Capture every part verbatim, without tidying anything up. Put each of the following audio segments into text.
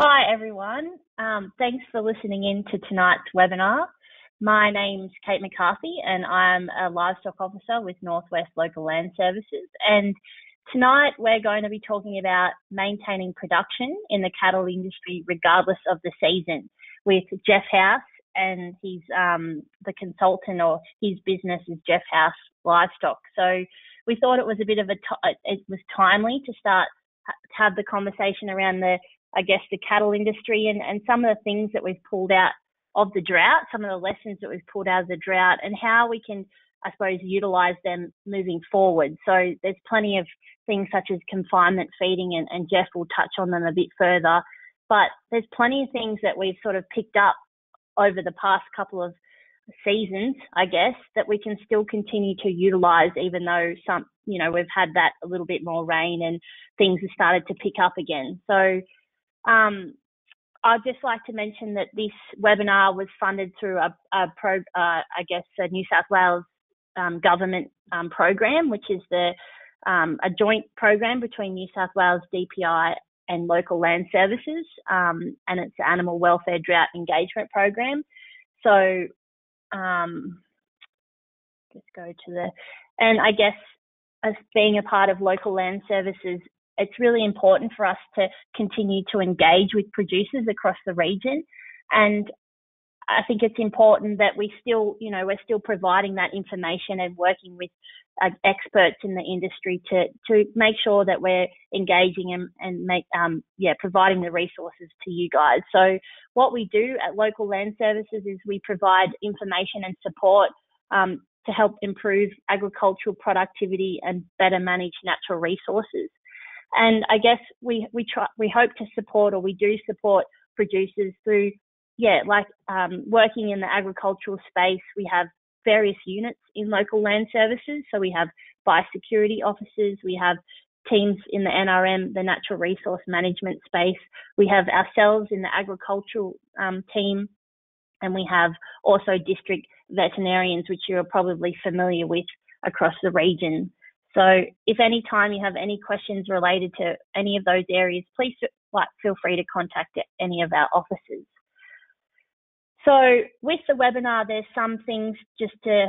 Hi everyone, um, thanks for listening in to tonight's webinar. My name's Kate McCarthy and I'm a livestock officer with Northwest Local Land Services, and tonight we're going to be talking about maintaining production in the cattle industry regardless of the season with Jeff House, and he's um, the consultant, or his business is Jeff House Livestock. So we thought it was a bit of a, t it was timely to start to have the conversation around the, I guess, the cattle industry and, and some of the things that we've pulled out of the drought, some of the lessons that we've pulled out of the drought and how we can, I suppose, utilise them moving forward. So there's plenty of things such as confinement feeding, and, and Jeff will touch on them a bit further. But there's plenty of things that we've sort of picked up over the past couple of seasons, I guess, that we can still continue to utilise, even though some, you know, we've had that a little bit more rain and things have started to pick up again. So Um, I'd just like to mention that this webinar was funded through a, a pro, uh, I guess, a New South Wales um, government um, program, which is the um, a joint program between New South Wales D P I and Local Land Services, um, and it's the Animal Welfare Drought Engagement Program. So, um, just go to the, and I guess as being a part of Local Land Services, it's really important for us to continue to engage with producers across the region. And I think it's important that we still, you know, we're still providing that information and working with uh, experts in the industry to, to make sure that we're engaging and, and make, um, yeah, providing the resources to you guys. So what we do at Local Land Services is we provide information and support um, to help improve agricultural productivity and better manage natural resources. And I guess we we try we hope to support, or we do support producers through, yeah, like um, working in the agricultural space. We have various units in Local Land Services, so we have biosecurity officers, we have teams in the N R M, the natural resource management space, we have ourselves in the agricultural um, team, and we have also district veterinarians, which you're probably familiar with across the region. So if any time you have any questions related to any of those areas, please like, feel free to contact any of our offices. So with the webinar, there's some things just to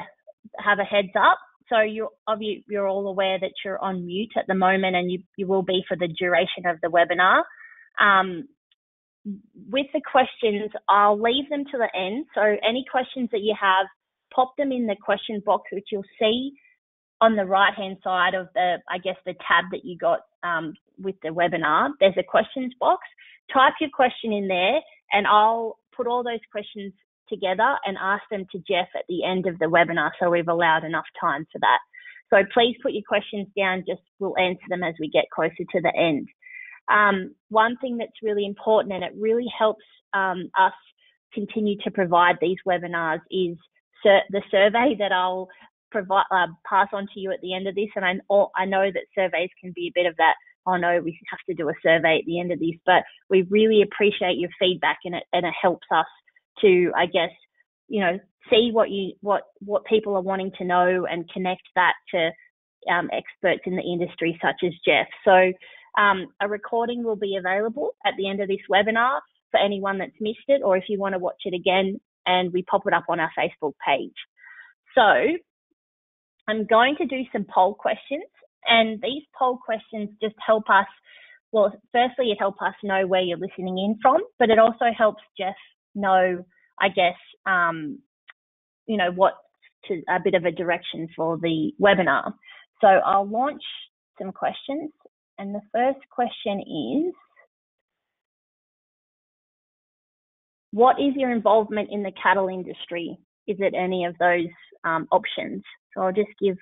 have a heads up. So you're, you're all aware that you're on mute at the moment, and you, you will be for the duration of the webinar. Um, with the questions, I'll leave them to the end. So any questions that you have, pop them in the question box, which you'll see on the right-hand side of the, I guess, the tab that you got um, with the webinar. There's a questions box. Type your question in there, and I'll put all those questions together and ask them to Jeff at the end of the webinar, so we've allowed enough time for that. So please put your questions down. Just we'll answer them as we get closer to the end. Um, one thing that's really important, and it really helps um, us continue to provide these webinars, is sur the survey that I'll provide, uh, pass on to you at the end of this. And I, all, I know that surveys can be a bit of that, oh no, we have to do a survey at the end of this, but we really appreciate your feedback, and it, and it helps us to, I guess, you know, see what you, what, what people are wanting to know and connect that to um, experts in the industry such as Jeff. So um, a recording will be available at the end of this webinar for anyone that's missed it, or if you want to watch it again, and we pop it up on our Facebook page. So I'm going to do some poll questions, and these poll questions just help us, well, firstly, it helps us know where you're listening in from, but it also helps Jeff know, I guess, um, you know, what to, a bit of a direction for the webinar. So I'll launch some questions, and the first question is, what is your involvement in the cattle industry? Is it any of those um, options? So I'll just give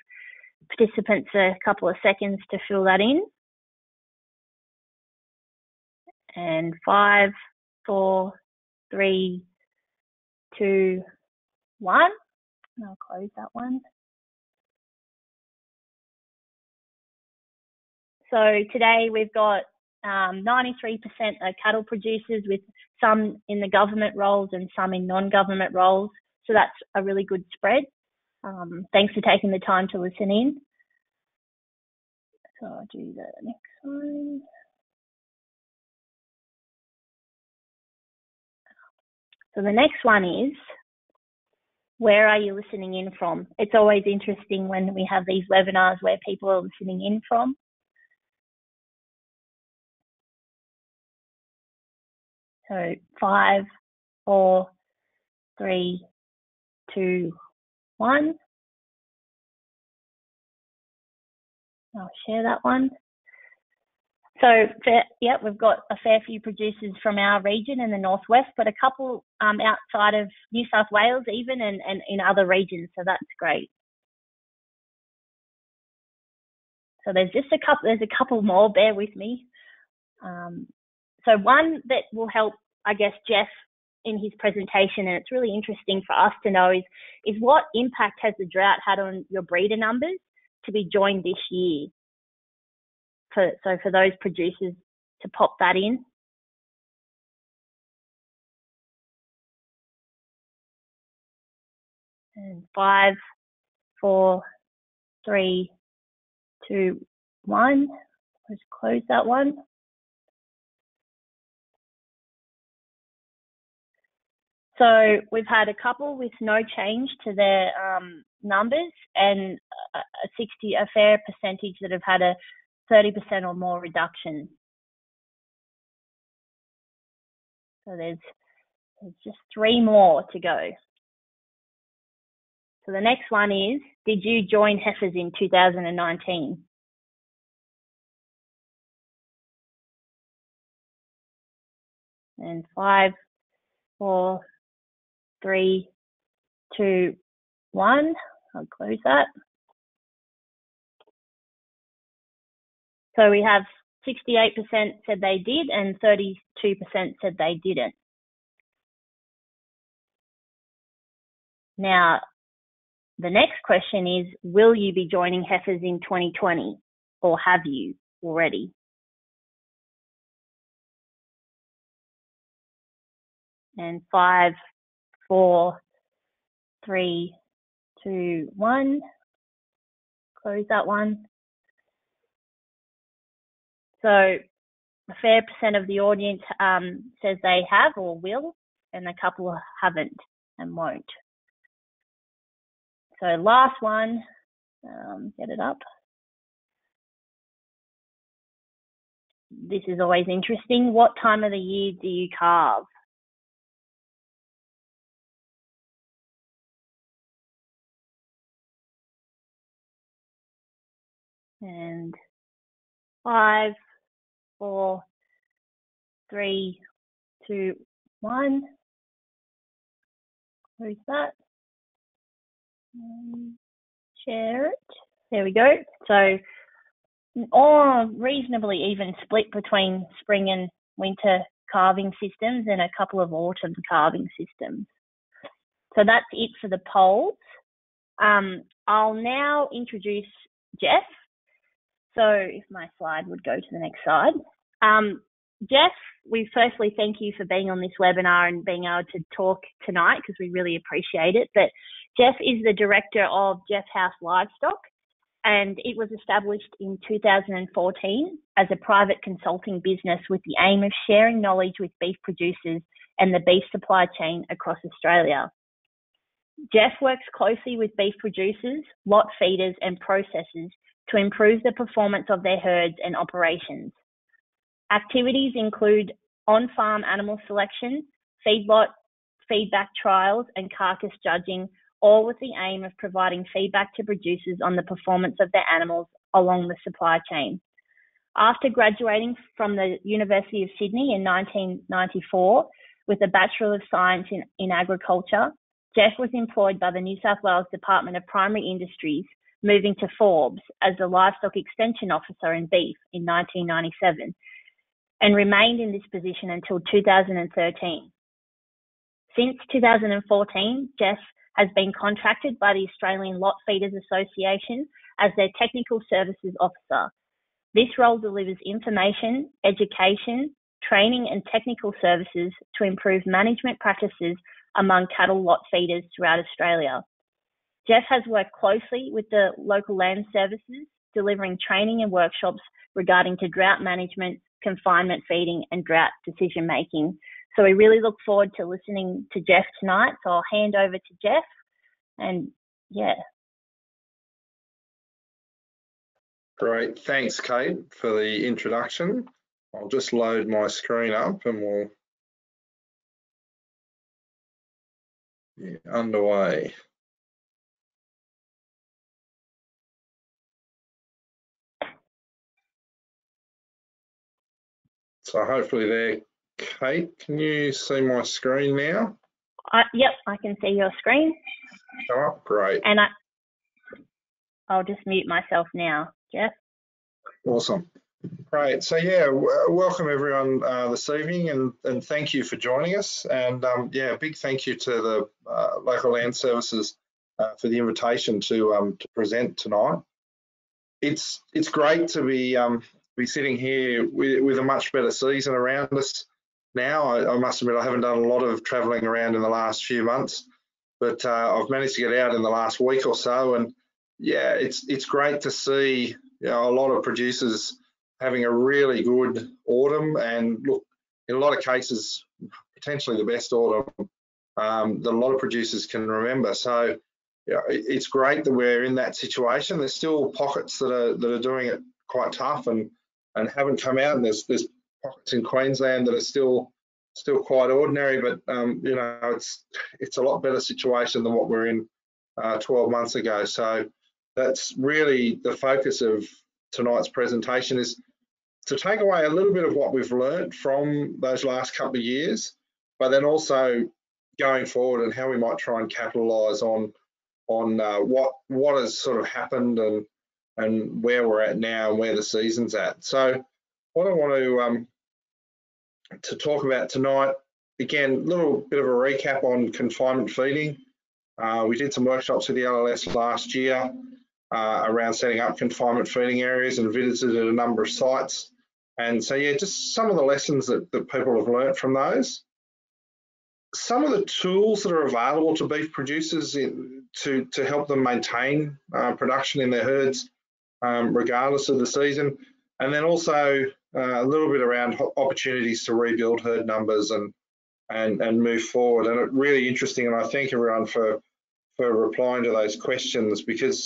participants a couple of seconds to fill that in. And five, four, three, two, one. And I'll close that one. So today we've got um, ninety-three percent are cattle producers, with some in the government roles and some in non-government roles. So that's a really good spread. Um, thanks for taking the time to listen in. So I'll do the next one. So the next one is, where are you listening in from? It's always interesting when we have these webinars where people are listening in from. So five, four, three, two, one. I'll share that one. So, yeah, we've got a fair few producers from our region in the Northwest, but a couple um, outside of New South Wales even, and, and in other regions, so that's great. So there's just a couple, there's a couple more, bear with me. Um, so one that will help, I guess, Jeff in his presentation, and it's really interesting for us to know is, is what impact has the drought had on your breeder numbers to be joined this year? For, so for those producers to pop that in. And five, four, three, two, one. Let's close that one. So we've had a couple with no change to their um, numbers, and a, a sixty, a fair percentage that have had a thirty percent or more reduction. So there's, there's just three more to go. So the next one is, did you join heifers in two thousand nineteen? And five, four, three, two, one. I'll close that. So we have sixty-eight percent said they did and thirty-two percent said they didn't. Now, the next question is, will you be joining heifers in twenty twenty, or have you already? And five, four, three, two, one. Close that one. So a fair percent of the audience um, says they have or will, and a couple haven't and won't. So last one, um, get it up. This is always interesting. What time of the year do you calve? And five, four, three, two, one. Close that. Share it. There we go. So, all reasonably even split between spring and winter calving systems and a couple of autumn calving systems. So that's it for the polls. Um, I'll now introduce Jeff. So if my slide would go to the next slide. Um, Jeff, we firstly thank you for being on this webinar and being able to talk tonight, because we really appreciate it. But Jeff is the director of Jeff House Livestock, and it was established in two thousand fourteen as a private consulting business with the aim of sharing knowledge with beef producers and the beef supply chain across Australia. Jeff works closely with beef producers, lot feeders and processors to improve the performance of their herds and operations. Activities include on-farm animal selection, feedlot feedback trials, and carcass judging, all with the aim of providing feedback to producers on the performance of their animals along the supply chain. After graduating from the University of Sydney in nineteen ninety-four with a Bachelor of Science in, in Agriculture, Jeff was employed by the New South Wales Department of Primary Industries, moving to Forbes as the Livestock Extension Officer in beef in nineteen ninety-seven, and remained in this position until two thousand thirteen. Since two thousand fourteen, Jeff has been contracted by the Australian Lot Feeders Association as their Technical Services Officer. This role delivers information, education, training and technical services to improve management practices among cattle lot feeders throughout Australia. Jeff has worked closely with the local land services, delivering training and workshops regarding to drought management, confinement feeding and drought decision making So we really look forward to listening to Jeff tonight. So I'll hand over to Jeff, and yeah. Great. Thanks, Kate, for the introduction. I'll just load my screen up and we'll get underway. So hopefully there, Kate, can you see my screen now? Uh, yep, I can see your screen. Oh, great. And I, I'll just mute myself now, Jeff. Awesome. Great. So yeah, welcome everyone uh, this evening, and, and thank you for joining us. And um, yeah, a big thank you to the uh, Local Land Services uh, for the invitation to um, to present tonight. It's it's great to be um, be sitting here with, with a much better season around us now. I, I must admit I haven't done a lot of travelling around in the last few months, but uh, I've managed to get out in the last week or so, and yeah, it's it's great to see, you know, a lot of producers having a really good autumn, and look, in a lot of cases, potentially the best autumn um, that a lot of producers can remember. So you know, it's great that we're in that situation. There's still pockets that are that are doing it quite tough and and haven't come out, and there's there's pockets in Queensland that are still still quite ordinary, but um, you know, it's it's a lot better situation than what we're in uh, twelve months ago. So that's really the focus of tonight's presentation, is to take away a little bit of what we've learned from those last couple of years, but then also going forward and how we might try and capitalise on on uh, what what has sort of happened and and where we're at now and where the season's at. So what I want to um, to talk about tonight, again, a little bit of a recap on confinement feeding. Uh, we did some workshops with the L L S last year Uh, around setting up confinement feeding areas and visited a number of sites. And so, yeah, just some of the lessons that, that people have learnt from those. Some of the tools that are available to beef producers in, to, to help them maintain uh, production in their herds, um, regardless of the season. And then also uh, a little bit around opportunities to rebuild herd numbers and, and, and move forward. And it's really interesting, and I thank everyone for, for replying to those questions, because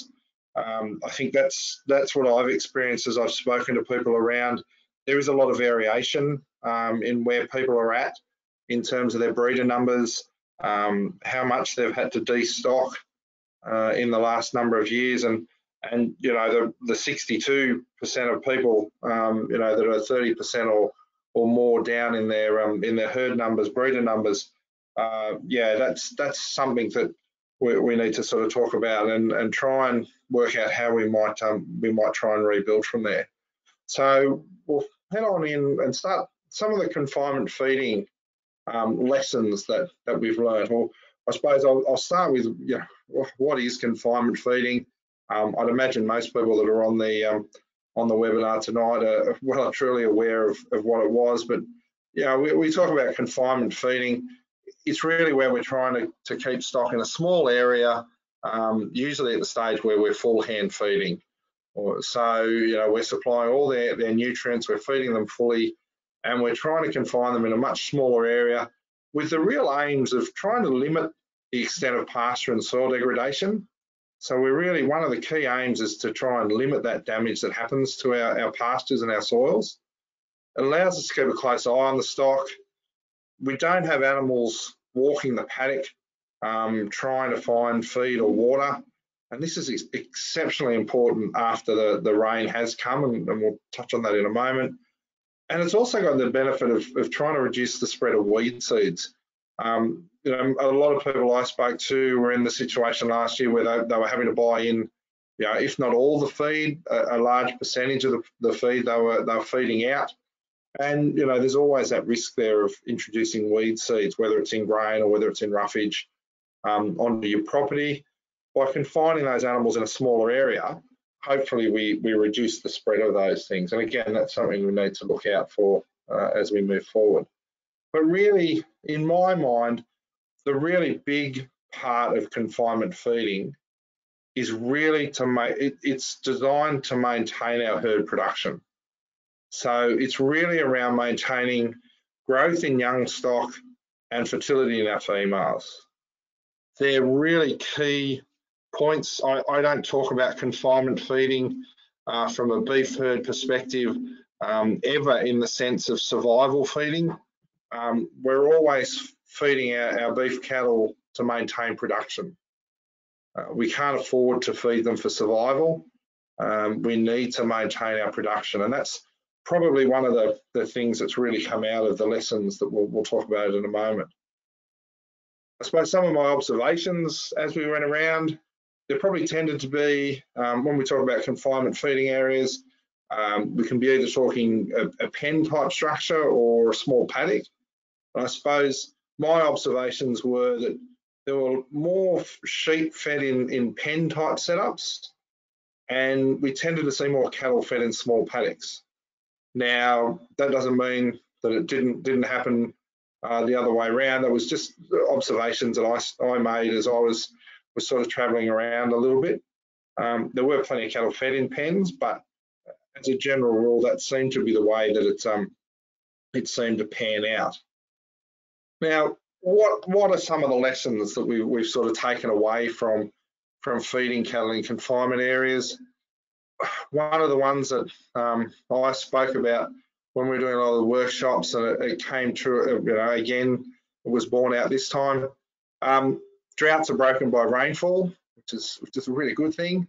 Um, I think that's that's what I've experienced as I've spoken to people around. There is a lot of variation um, in where people are at in terms of their breeder numbers, um, how much they've had to destock uh, in the last number of years, and and you know the the sixty-two percent of people um, you know that are thirty percent or or more down in their um, in their herd numbers, breeder numbers. Uh, yeah, that's that's something that we, we need to sort of talk about and and try and work out how we might um, we might try and rebuild from there. So we'll head on in and start some of the confinement feeding um, lessons that that we've learned. Well, I suppose I'll, I'll start with, you know, what is confinement feeding? Um, I'd imagine most people that are on the um, on the webinar tonight are well and truly aware of, of what it was. But yeah, you know, we, we talk about confinement feeding. It's really where we're trying to, to keep stock in a small area, Um, usually at the stage where we're full hand feeding. Or, so, you know, we're supplying all their, their nutrients, we're feeding them fully, and we're trying to confine them in a much smaller area with the real aims of trying to limit the extent of pasture and soil degradation. So we're really, one of the key aims is to try and limit that damage that happens to our, our pastures and our soils. It allows us to keep a close eye on the stock. We don't have animals walking the paddock Um, trying to find feed or water, and this is ex exceptionally important after the, the rain has come, and, and we'll touch on that in a moment. And it's also got the benefit of, of trying to reduce the spread of weed seeds. Um, you know, a lot of people I spoke to were in the situation last year where they, they were having to buy in, you know, if not all the feed, a, a large percentage of the, the feed they were, they were feeding out. And, you know, there's always that risk there of introducing weed seeds, whether it's in grain or whether it's in roughage, Um, onto your property. By confining those animals in a smaller area, hopefully we, we reduce the spread of those things. And again, that's something we need to look out for uh, as we move forward. But really, in my mind, the really big part of confinement feeding is really to make, it, it's designed to maintain our herd production. So it's really around maintaining growth in young stock, and fertility in our females. They're really key points. I, I don't talk about confinement feeding uh, from a beef herd perspective um, ever in the sense of survival feeding. Um, we're always feeding our, our beef cattle to maintain production. Uh, we can't afford to feed them for survival. Um, we need to maintain our production, and that's probably one of the, the things that's really come out of the lessons that we'll, we'll talk about in a moment. I suppose some of my observations as we went around, there probably tended to be, um, when we talk about confinement feeding areas, um, we can be either talking a, a pen type structure or a small paddock. And I suppose my observations were that there were more sheep fed in, in pen type setups, and we tended to see more cattle fed in small paddocks. Now, that doesn't mean that it didn't didn't happen uh, the other way around. That was just observations that I, I made as I was, was sort of travelling around a little bit. Um, there were plenty of cattle fed in pens, but as a general rule, that seemed to be the way that it's, um, it seemed to pan out. Now, what what are some of the lessons that we, we've sort of taken away from, from feeding cattle in confinement areas? One of the ones that um, I spoke about when we were doing a lot of the workshops, and it, it came true, you know, again, it was borne out this time. Um, droughts are broken by rainfall, which is just a really good thing,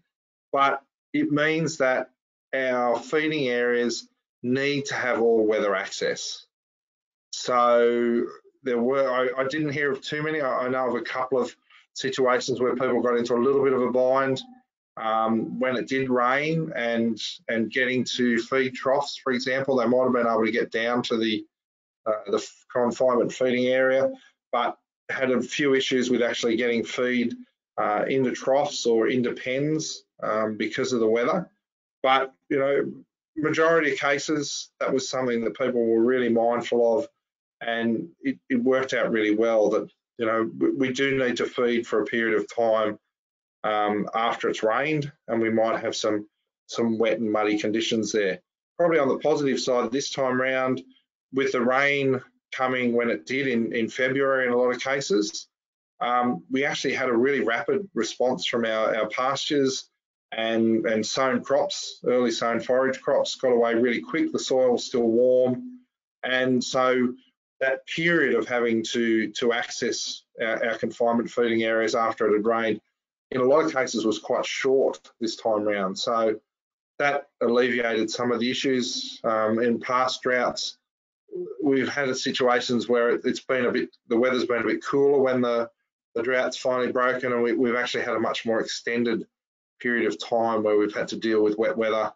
but it means that our feeding areas need to have all weather access. So there were, I, I didn't hear of too many. I, I know of a couple of situations where people got into a little bit of a bind Um, when it did rain, and and getting to feed troughs, for example. They might have been able to get down to the uh, the confinement feeding area, but had a few issues with actually getting feed uh, into troughs or into pens um, because of the weather. But you know, majority of cases, that was something that people were really mindful of, and it, it worked out really well. That you know, we, we do need to feed for a period of time Um, after it's rained, and we might have some some wet and muddy conditions there. Probably on the positive side this time round, with the rain coming when it did in, in February in a lot of cases, um, we actually had a really rapid response from our, our pastures and, and sown crops. Early sown forage crops got away really quick. The soil was still warm, and so that period of having to, to access our, our confinement feeding areas after it had rained, in a lot of cases, was quite short this time round. So that alleviated some of the issues um, in past droughts. We've had situations where it's been a bit, the weather's been a bit cooler when the, the drought's finally broken, and we, we've actually had a much more extended period of time where we've had to deal with wet weather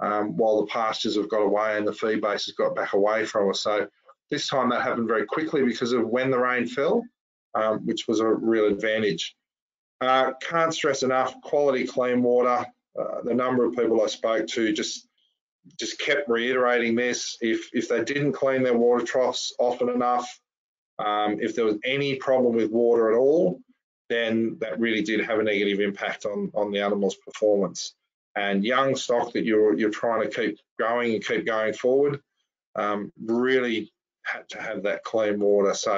um, while the pastures have got away and the feed base has got back away from us. So this time that happened very quickly because of when the rain fell, um, which was a real advantage. Uh, can't stress enough, quality clean water. Uh, the number of people I spoke to just just kept reiterating this. If if they didn't clean their water troughs often enough, um, if there was any problem with water at all, then that really did have a negative impact on on the animal's performance. And young stock that you're you're trying to keep growing and keep going forward um, really had to have that clean water. So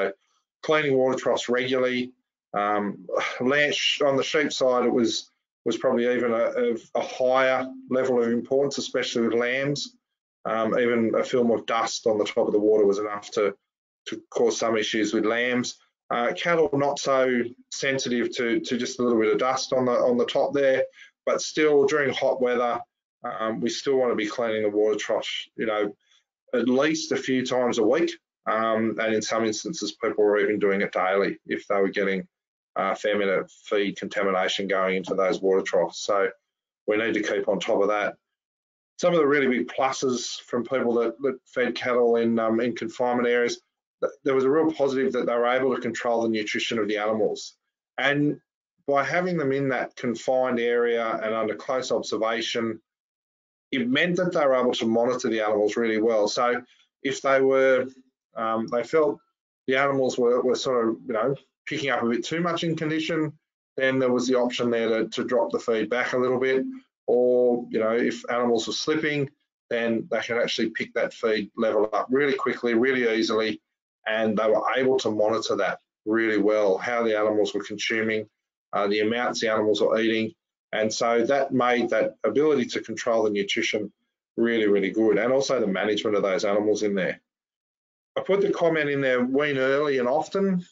cleaning water troughs regularly. Um, on the sheep side, it was was probably even a, a higher level of importance, especially with lambs. Um, even a film of dust on the top of the water was enough to to cause some issues with lambs. Uh, cattle not so sensitive to to just a little bit of dust on the on the top there, but still during hot weather, um, we still want to be cleaning the water trough, you know, at least a few times a week. Um, and in some instances, people were even doing it daily if they were getting Uh, fair amount of feed contamination going into those water troughs. So we need to keep on top of that. Some of the really big pluses from people that, that fed cattle in, um, in confinement areas, there was a real positive that they were able to control the nutrition of the animals. And by having them in that confined area and under close observation, it meant that they were able to monitor the animals really well. So if they were, um, they felt the animals were, were sort of, you know, picking up a bit too much in condition, then there was the option there to, to drop the feed back a little bit, or, you know, if animals were slipping, then they can actually pick that feed level up really quickly, really easily, and they were able to monitor that really well, how the animals were consuming, uh, the amounts the animals were eating. And so that made that ability to control the nutrition really, really good, and also the management of those animals in there. I put the comment in there, wean early and often.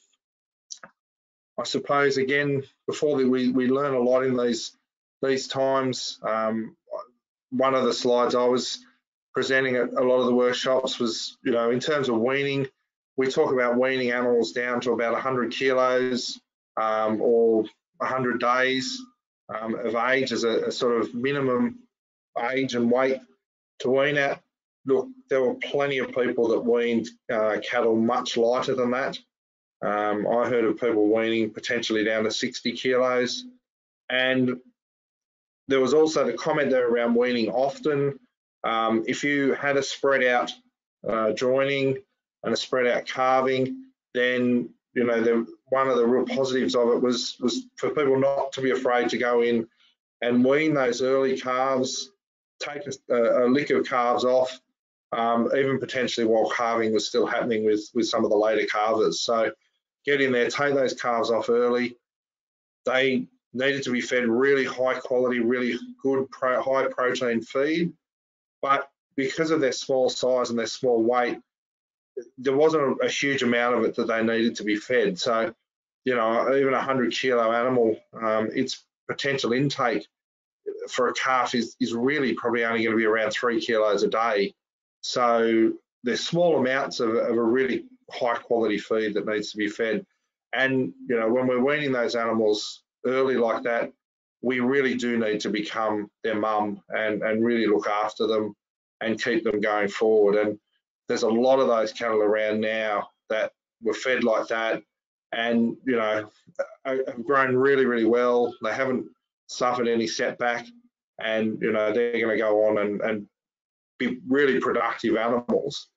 I suppose, again, before the, we, we learn a lot in these, these times. Um, one of the slides I was presenting at a lot of the workshops was, you know, in terms of weaning, we talk about weaning animals down to about one hundred kilos um, or one hundred days um, of age as a, a sort of minimum age and weight to wean at. Look, there were plenty of people that weaned uh, cattle much lighter than that. Um, I heard of people weaning potentially down to sixty kilos. And there was also the comment there around weaning often. Um, if you had a spread out uh, joining and a spread out calving, then, you know, the, one of the real positives of it was, was for people not to be afraid to go in and wean those early calves, take a, a lick of calves off, Um, even potentially while calving was still happening with, with some of the later calvers. So get in there, take those calves off early. They needed to be fed really high quality, really good pro, high protein feed, but because of their small size and their small weight, there wasn't a, a huge amount of it that they needed to be fed. So, you know, even a one hundred kilo animal, um, its potential intake for a calf is, is really probably only going to be around three kilos a day. So there's small amounts of, of a really high quality feed that needs to be fed. And, you know, when we're weaning those animals early like that, we really do need to become their mum and, and really look after them and keep them going forward. And there's a lot of those cattle around now that were fed like that and, you know, have grown really, really well. They haven't suffered any setback and, you know, they're going to go on and, and be really productive animals,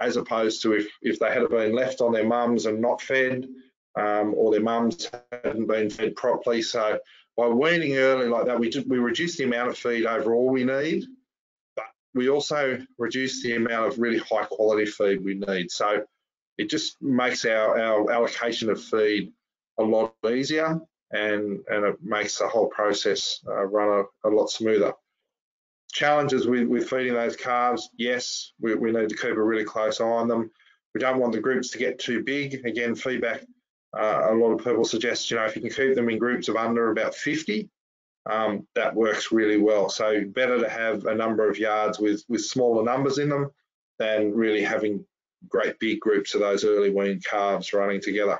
as opposed to if, if they had been left on their mums and not fed, um, or their mums hadn't been fed properly. So by weaning early like that, we, just, we reduce the amount of feed overall we need, but we also reduce the amount of really high quality feed we need. So it just makes our, our allocation of feed a lot easier, and, and it makes the whole process uh, run a, a lot smoother. Challenges with, with feeding those calves, yes, we, we need to keep a really close eye on them. We don't want the groups to get too big. Again, feedback, uh, a lot of people suggest, you know, if you can keep them in groups of under about fifty, um, that works really well. So better to have a number of yards with, with smaller numbers in them than really having great big groups of those early weaned calves running together.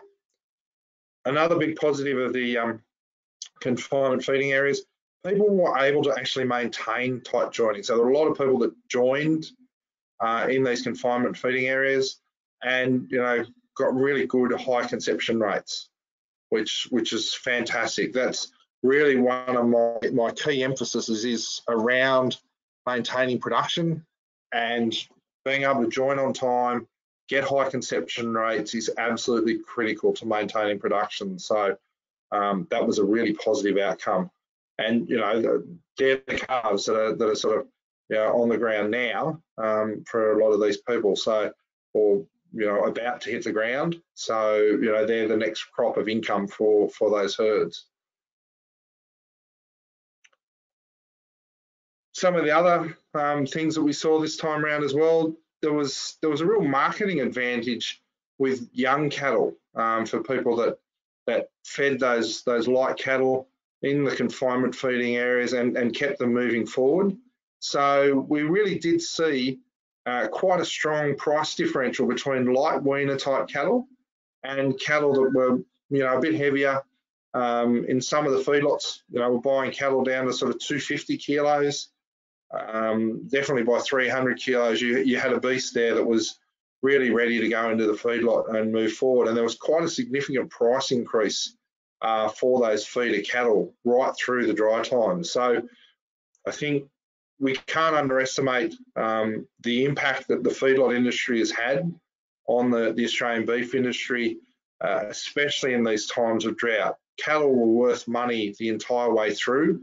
Another big positive of the um, confinement feeding areas, people were able to actually maintain tight joining. So there were a lot of people that joined uh, in these confinement feeding areas, and, you know, got really good high conception rates, which which is fantastic. That's really one of my my key emphases is, is around maintaining production, and being able to join on time, get high conception rates is absolutely critical to maintaining production. So um, that was a really positive outcome. And, you know, they're the calves that are, that are sort of, you know, on the ground now um, for a lot of these people. So, or, you know, about to hit the ground. So, you know, they're the next crop of income for, for those herds. Some of the other um, things that we saw this time around as well, there was, there was a real marketing advantage with young cattle um, for people that, that fed those, those light cattle in the confinement feeding areas and, and kept them moving forward. So we really did see uh, quite a strong price differential between light weaner type cattle and cattle that were, you know, a bit heavier. Um, in some of the feedlots, you know, we're buying cattle down to sort of two hundred fifty kilos. Um, definitely by three hundred kilos, you, you had a beast there that was really ready to go into the feedlot and move forward. And there was quite a significant price increase Uh, for those feeder cattle right through the dry time. So I think we can't underestimate um, the impact that the feedlot industry has had on the, the Australian beef industry, uh, especially in these times of drought. Cattle were worth money the entire way through.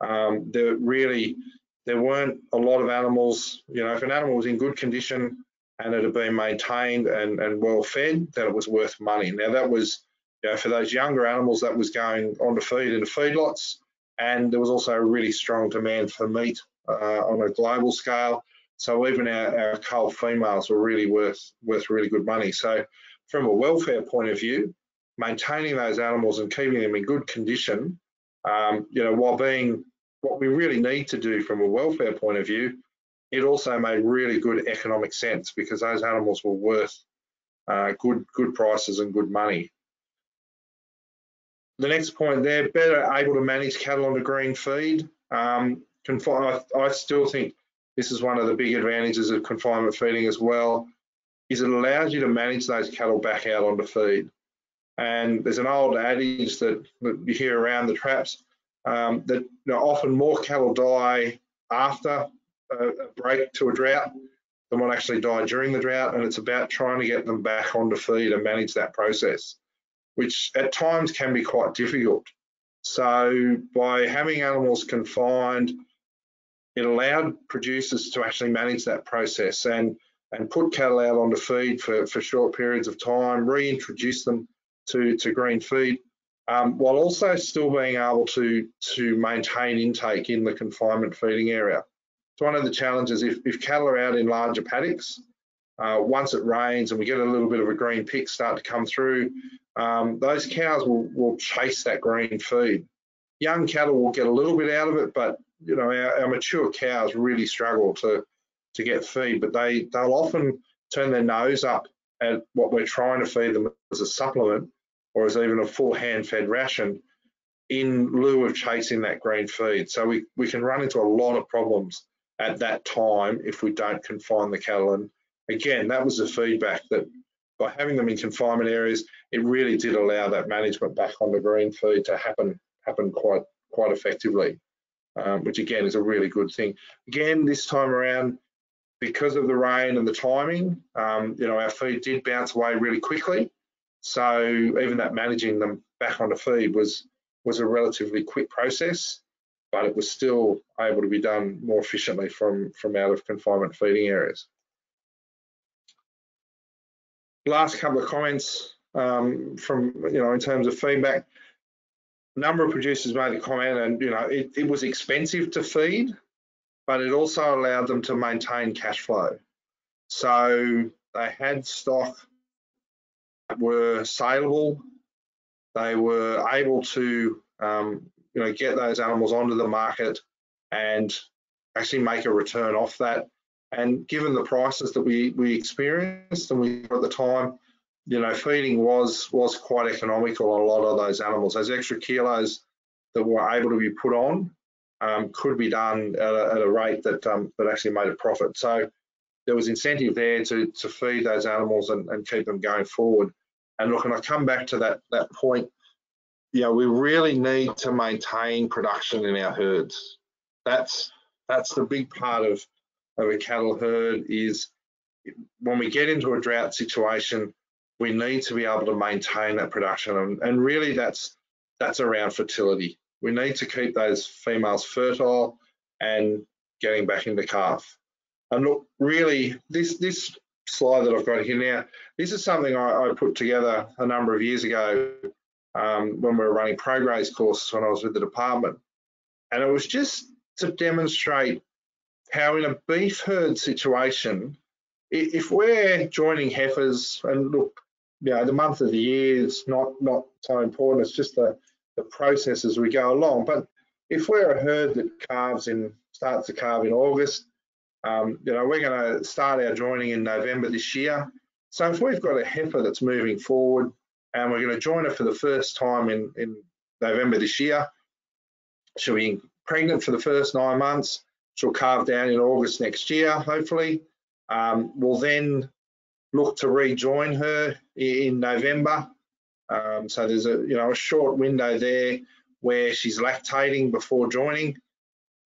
Um, there really, there weren't a lot of animals, you know, if an animal was in good condition and it had been maintained and, and well fed, then it was worth money. Now that was, you know, for those younger animals, that was going on to feed into feedlots, and there was also a really strong demand for meat uh, on a global scale. So even our, our cull females were really worth, worth really good money. So from a welfare point of view, maintaining those animals and keeping them in good condition, um, you know, while being what we really need to do from a welfare point of view, it also made really good economic sense because those animals were worth uh, good, good prices and good money. The next point there, better able to manage cattle on the green feed. Um, I, I still think this is one of the big advantages of confinement feeding as well, is it allows you to manage those cattle back out on the feed. And there's an old adage that, that you hear around the traps um, that you know, often more cattle die after a break to a drought than won't actually die during the drought, and it's about trying to get them back onto feed and manage that process, which at times can be quite difficult. So by having animals confined, it allowed producers to actually manage that process and and put cattle out onto feed for, for short periods of time, reintroduce them to, to green feed, um, while also still being able to, to maintain intake in the confinement feeding area. It's one of the challenges if, if cattle are out in larger paddocks, uh, once it rains and we get a little bit of a green pick start to come through, um, those cows will, will chase that green feed. Young cattle will get a little bit out of it, but you know our, our mature cows really struggle to, to get feed, but they, they'll often turn their nose up at what we're trying to feed them as a supplement or as even a full hand-fed ration in lieu of chasing that green feed. So we, we can run into a lot of problems at that time if we don't confine the cattle. And again, that was the feedback that by having them in confinement areas, it really did allow that management back on the green feed to happen happen quite quite effectively, um, which again is a really good thing. Again, this time around, because of the rain and the timing, um, you know, our feed did bounce away really quickly. So even that managing them back on the feed was, was a relatively quick process, but it was still able to be done more efficiently from, from out of confinement feeding areas. Last couple of comments um, from, you know, in terms of feedback, a number of producers made the comment and, you know, it, it was expensive to feed, but it also allowed them to maintain cash flow. So they had stock that were saleable. They were able to, um, you know, get those animals onto the market and actually make a return off that. And given the prices that we, we experienced and we at the time, you know, feeding was, was quite economical on a lot of those animals. Those extra kilos that were able to be put on um, could be done at a, at a rate that, um, that actually made a profit. So there was incentive there to, to feed those animals and, and keep them going forward. And look, and I come back to that, that point, yeah, we really need to maintain production in our herds. That's that's the big part of, of a cattle herd is when we get into a drought situation, we need to be able to maintain that production. And, and really that's that's around fertility. We need to keep those females fertile and getting back into calf. And look, really, this, this slide that I've got here now, this is something I, I put together a number of years ago Um, when we were running prograde courses when I was with the department. And it was just to demonstrate how in a beef herd situation, if we're joining heifers, and look, you know, the month of the year is not, not so important, it's just the, the process as we go along. But if we're a herd that calves in, starts to calve in August, um, you know, we're gonna start our joining in November this year. So if we've got a heifer that's moving forward, and we're going to join her for the first time in, in November this year. She'll be pregnant for the first nine months. She'll calve down in August next year, hopefully. Um, we'll then look to rejoin her in November. Um, so there's a, you know, a short window there where she's lactating before joining.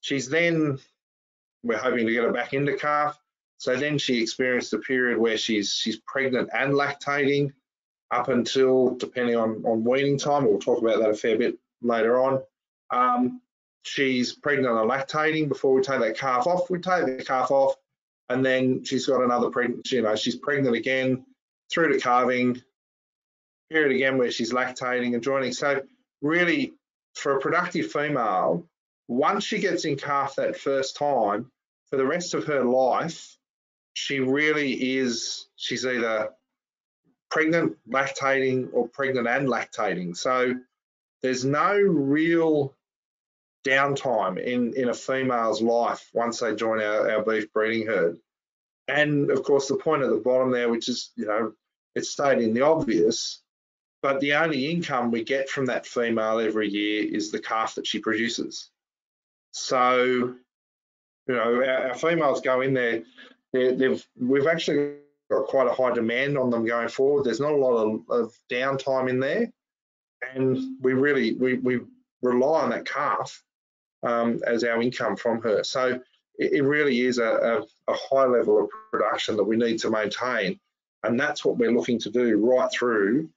She's then, we're hoping to get her back into calf. So then she experienced a period where she's, she's pregnant and lactating, up until, depending on, on weaning time, we'll talk about that a fair bit later on. Um, she's pregnant and lactating before we take that calf off. We take the calf off, and then she's got another pregnant, you know, she's pregnant again through to calving, period again where she's lactating and joining. So really, for a productive female, once she gets in calf that first time, for the rest of her life, she really is, she's either pregnant, lactating, or pregnant and lactating. So there's no real downtime in, in a female's life once they join our, our beef breeding herd. And of course, the point at the bottom there, which is, you know, it's stating the obvious, but the only income we get from that female every year is the calf that she produces. So, you know, our, our females go in there, they're, they've, we've actually got quite a high demand on them going forward. There's not a lot of, of downtime in there. And we really, we, we rely on that calf um, as our income from her. So it, it really is a, a, a high level of production that we need to maintain. And that's what we're looking to do right through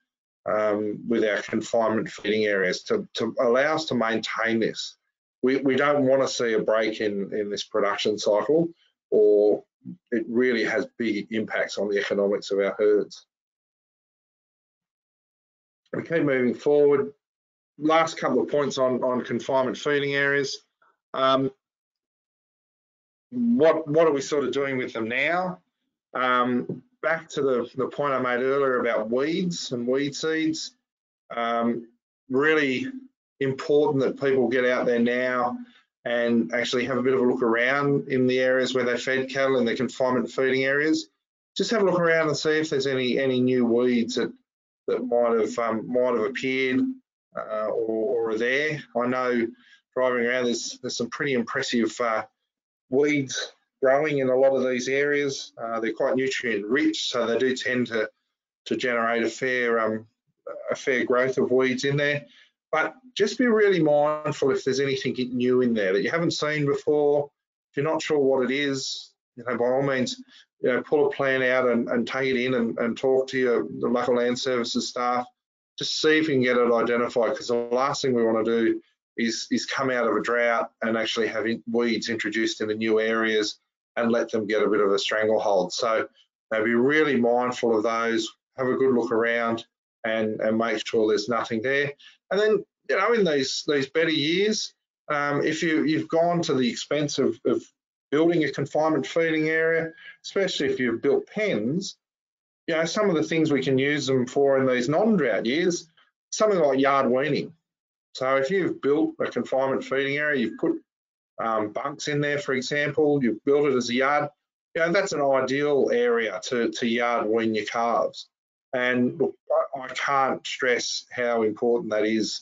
um, with our confinement feeding areas to, to allow us to maintain this. We, we don't want to see a break in, in this production cycle, or it really has big impacts on the economics of our herds. We keep moving forward. Last couple of points on, on confinement feeding areas. Um, what, what are we sort of doing with them now? Um, back to the, the point I made earlier about weeds and weed seeds. Um, really important that people get out there now and actually have a bit of a look around in the areas where they fed cattle, in the confinement feeding areas. Just have a look around and see if there's any any new weeds that that might have um, might have appeared uh, or, or are there. I know driving around there's there's some pretty impressive uh, weeds growing in a lot of these areas. Uh, they're quite nutrient rich, so they do tend to to generate a fair um, a fair growth of weeds in there. But just be really mindful if there's anything new in there that you haven't seen before. If you're not sure what it is, you know, by all means, you know, pull a plan out and, and take it in and, and talk to your the local land services staff. Just see if you can get it identified, because the last thing we want to do is, is come out of a drought and actually have weeds introduced into new areas and let them get a bit of a stranglehold. So you know, be really mindful of those, have a good look around and, and make sure there's nothing there. And then, you know, in these, these better years, um, if you, you've gone to the expense of, of building a confinement feeding area, especially if you've built pens, you know, some of the things we can use them for in these non-drought years, something like yard weaning. So if you've built a confinement feeding area, you've put um, bunks in there, for example, you've built it as a yard, you know, that's an ideal area to, to yard wean your calves. And look, I can't stress how important that is,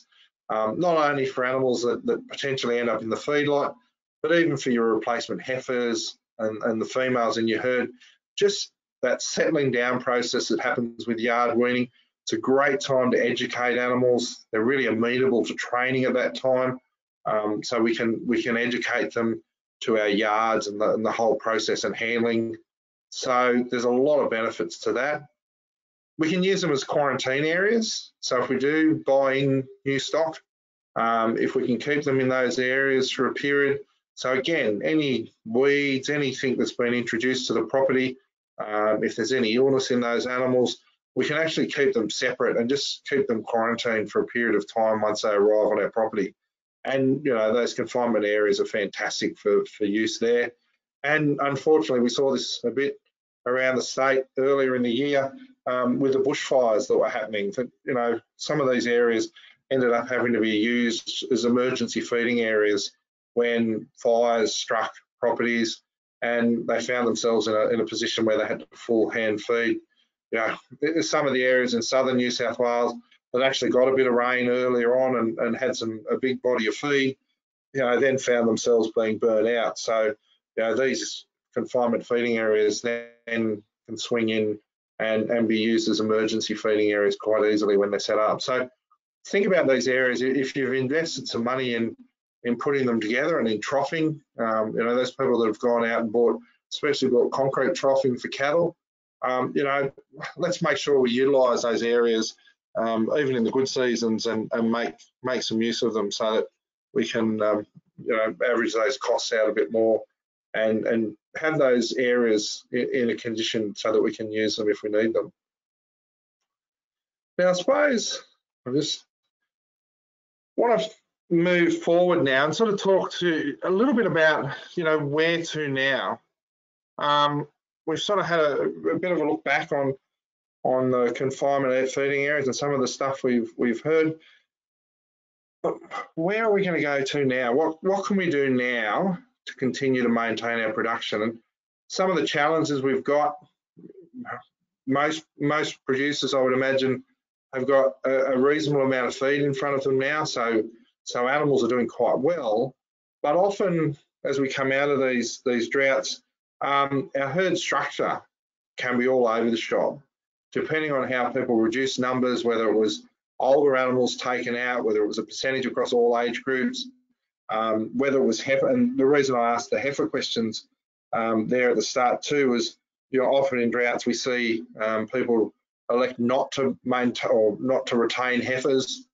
um, not only for animals that, that potentially end up in the feedlot, but even for your replacement heifers and, and the females in your herd. Just that settling down process that happens with yard weaning, it's a great time to educate animals. They're really amenable to training at that time, um, so we can we can educate them to our yards and the, and the whole process and handling. So there's a lot of benefits to that. We can use them as quarantine areas. So if we do buy in new stock, um, if we can keep them in those areas for a period. So again, any weeds, anything that's been introduced to the property, um, if there's any illness in those animals, we can actually keep them separate and just keep them quarantined for a period of time once they arrive on our property. And you know, those confinement areas are fantastic for, for use there. And unfortunately, we saw this a bit around the state earlier in the year um, with the bushfires that were happening. That, you know, some of these areas ended up having to be used as emergency feeding areas when fires struck properties, and they found themselves in a, in a position where they had to full hand feed. You know, there's some of the areas in southern New South Wales that actually got a bit of rain earlier on and, and had some a big body of feed, you know, then found themselves being burnt out. So, you know, these confinement feeding areas then can swing in and, and be used as emergency feeding areas quite easily when they're set up. So think about these areas. If you've invested some money in in putting them together and in troughing, um, you know, those people that have gone out and bought, especially bought concrete troughing for cattle, um, you know, let's make sure we utilise those areas, um, even in the good seasons, and, and make make some use of them so that we can, um, you know, average those costs out a bit more and, and have those areas in a condition so that we can use them if we need them. Now, I suppose I just want to move forward now and sort of talk to a little bit about, you know, where to now. Um, we've sort of had a, a bit of a look back on on the confinement air feeding areas and some of the stuff we've we've heard. But where are we going to go to now? What what can we do now to continue to maintain our production? And some of the challenges we've got, most most producers, I would imagine, have got a, a reasonable amount of feed in front of them now, so so animals are doing quite well. But often, as we come out of these these droughts, um, our herd structure can be all over the shop, depending on how people reduce numbers, whether it was older animals taken out, whether it was a percentage across all age groups, um, whether it was heifer. And the reason I asked the heifer questions um, there at the start too was, you know, often in droughts we see um, people elect not to maintain or not to retain heifers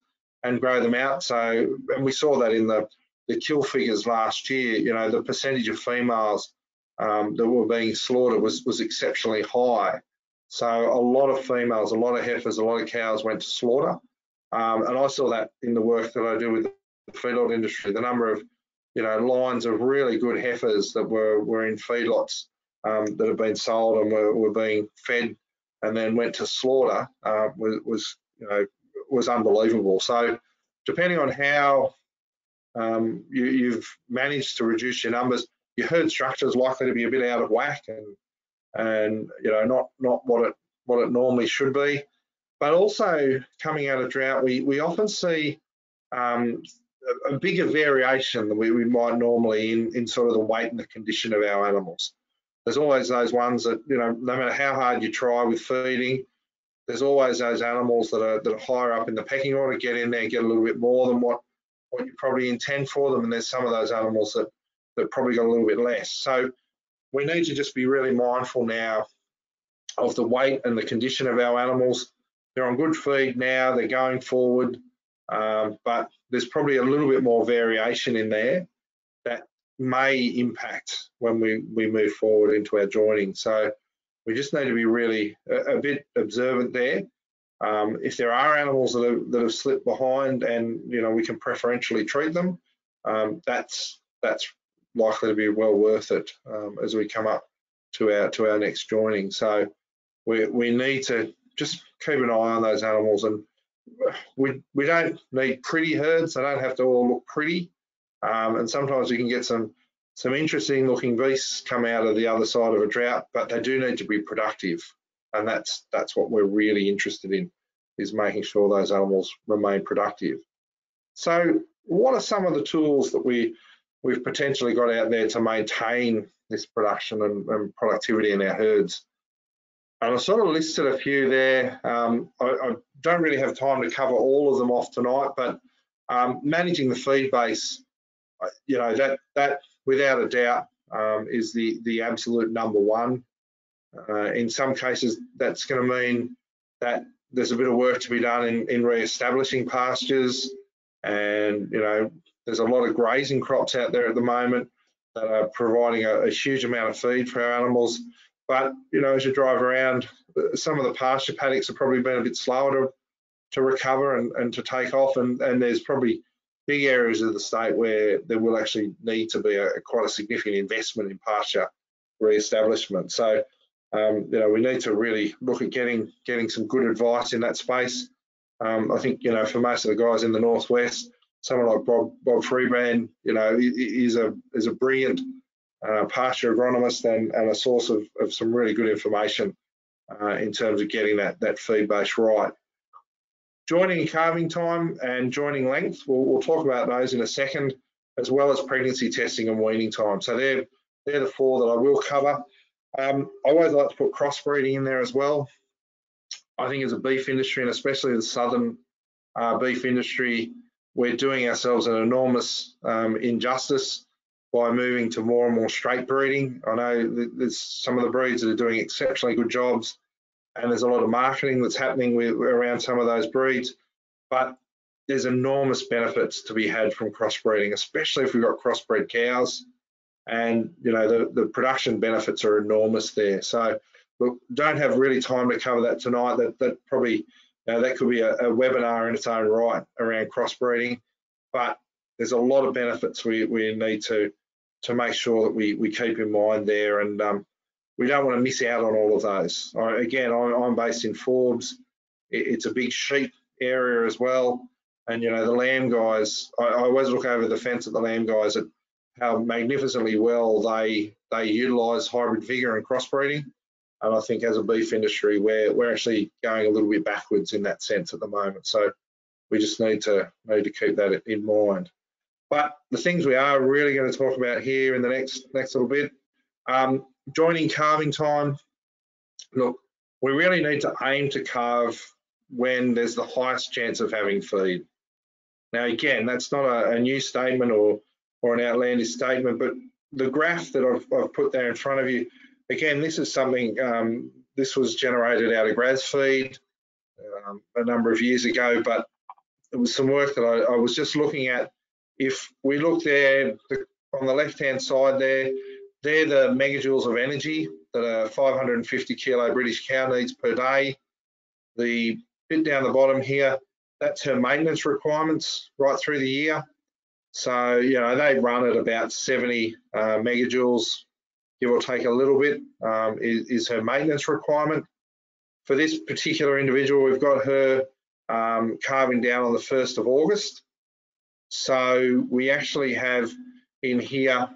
and grow them out. So, and we saw that in the the kill figures last year. You know, the percentage of females um, that were being slaughtered was was exceptionally high. So a lot of females, a lot of heifers, a lot of cows went to slaughter. Um, and I saw that in the work that I do with the feedlot industry, the number of, you know, lines of really good heifers that were, were in feedlots um, that have been sold and were, were being fed and then went to slaughter uh, was, was, you know, was unbelievable. So depending on how um, you, you've managed to reduce your numbers, your herd structure is likely to be a bit out of whack and, and you know, not not what it what it normally should be. But also coming out of drought, we we often see um, a, a bigger variation than we, we might normally in in sort of the weight and the condition of our animals. There's always those ones that, you know, no matter how hard you try with feeding, there's always those animals that are that are higher up in the pecking order get in there and get a little bit more than what what you probably intend for them, and there's some of those animals that that probably got a little bit less. So we need to just be really mindful now of the weight and the condition of our animals. They're on good feed now, they're going forward, um, but there's probably a little bit more variation in there that may impact when we, we move forward into our joining. So we just need to be really a, a bit observant there. Um, if there are animals that have, that have slipped behind and, you know, we can preferentially treat them, um, that's, that's likely to be well worth it um, as we come up to our to our next joining. So we we need to just keep an eye on those animals, and we we don't need pretty herds. They don't have to all look pretty. Um, and sometimes you can get some some interesting looking beasts come out of the other side of a drought, but they do need to be productive, and that's that's what we're really interested in, is making sure those animals remain productive. So what are some of the tools that we we've potentially got out there to maintain this production and, and productivity in our herds? And I sort of listed a few there. Um, I, I don't really have time to cover all of them off tonight, but um, managing the feed base, you know, that that without a doubt um, is the, the absolute number one. Uh, in some cases, that's gonna mean that there's a bit of work to be done in, in re-establishing pastures, and, you know, there's a lot of grazing crops out there at the moment that are providing a, a huge amount of feed for our animals. But, you know, as you drive around, some of the pasture paddocks have probably been a bit slower to, to recover and, and to take off. And, and there's probably big areas of the state where there will actually need to be a, quite a significant investment in pasture re-establishment. So, um, you know, we need to really look at getting, getting some good advice in that space. Um, I think, you know, for most of the guys in the Northwest, someone like Bob, Bob Freeman, you know, is a is a brilliant uh, pasture agronomist and, and a source of, of some really good information uh, in terms of getting that, that feed base right. Joining and calving time and joining length, we'll, we'll talk about those in a second, as well as pregnancy testing and weaning time. So they're, they're the four that I will cover. Um, I always like to put crossbreeding in there as well. I think as a beef industry, and especially the southern uh, beef industry, we're doing ourselves an enormous um, injustice by moving to more and more straight breeding. I know there's some of the breeds that are doing exceptionally good jobs, and there's a lot of marketing that's happening with, around some of those breeds, but there's enormous benefits to be had from crossbreeding, especially if we've got crossbred cows. and you know the, the production benefits are enormous there. So we don't have really time to cover that tonight. That that probably you know, that could be a, a webinar in its own right around crossbreeding, but there's a lot of benefits we, we need to to make sure that we we keep in mind there, and um, we don't want to miss out on all of those. All right, again, I'm, I'm based in Forbes. It, it's a big sheep area as well, and you know the lamb guys. I, I always look over the fence at the lamb guys at how magnificently well they they utilise hybrid vigour and crossbreeding. And I think as a beef industry, we're we're actually going a little bit backwards in that sense at the moment. So we just need to need to keep that in mind. But the things we are really going to talk about here in the next next little bit, um, joining calving time. Look, we really need to aim to calve when there's the highest chance of having feed. Now, again, that's not a, a new statement or or an outlandish statement, but the graph that I've, I've put there in front of you, again, this is something, um, this was generated out of Grasfeed um, a number of years ago, but it was some work that I, I was just looking at. If we look there on the left-hand side there, they're the megajoules of energy that a five hundred fifty kilo British cow needs per day. The bit down the bottom here, that's her maintenance requirements right through the year. So, you know, they run at about seventy uh, megajoules, give or take a little bit, um, is, is her maintenance requirement. For this particular individual, we've got her um, calving down on the first of August. So we actually have in here,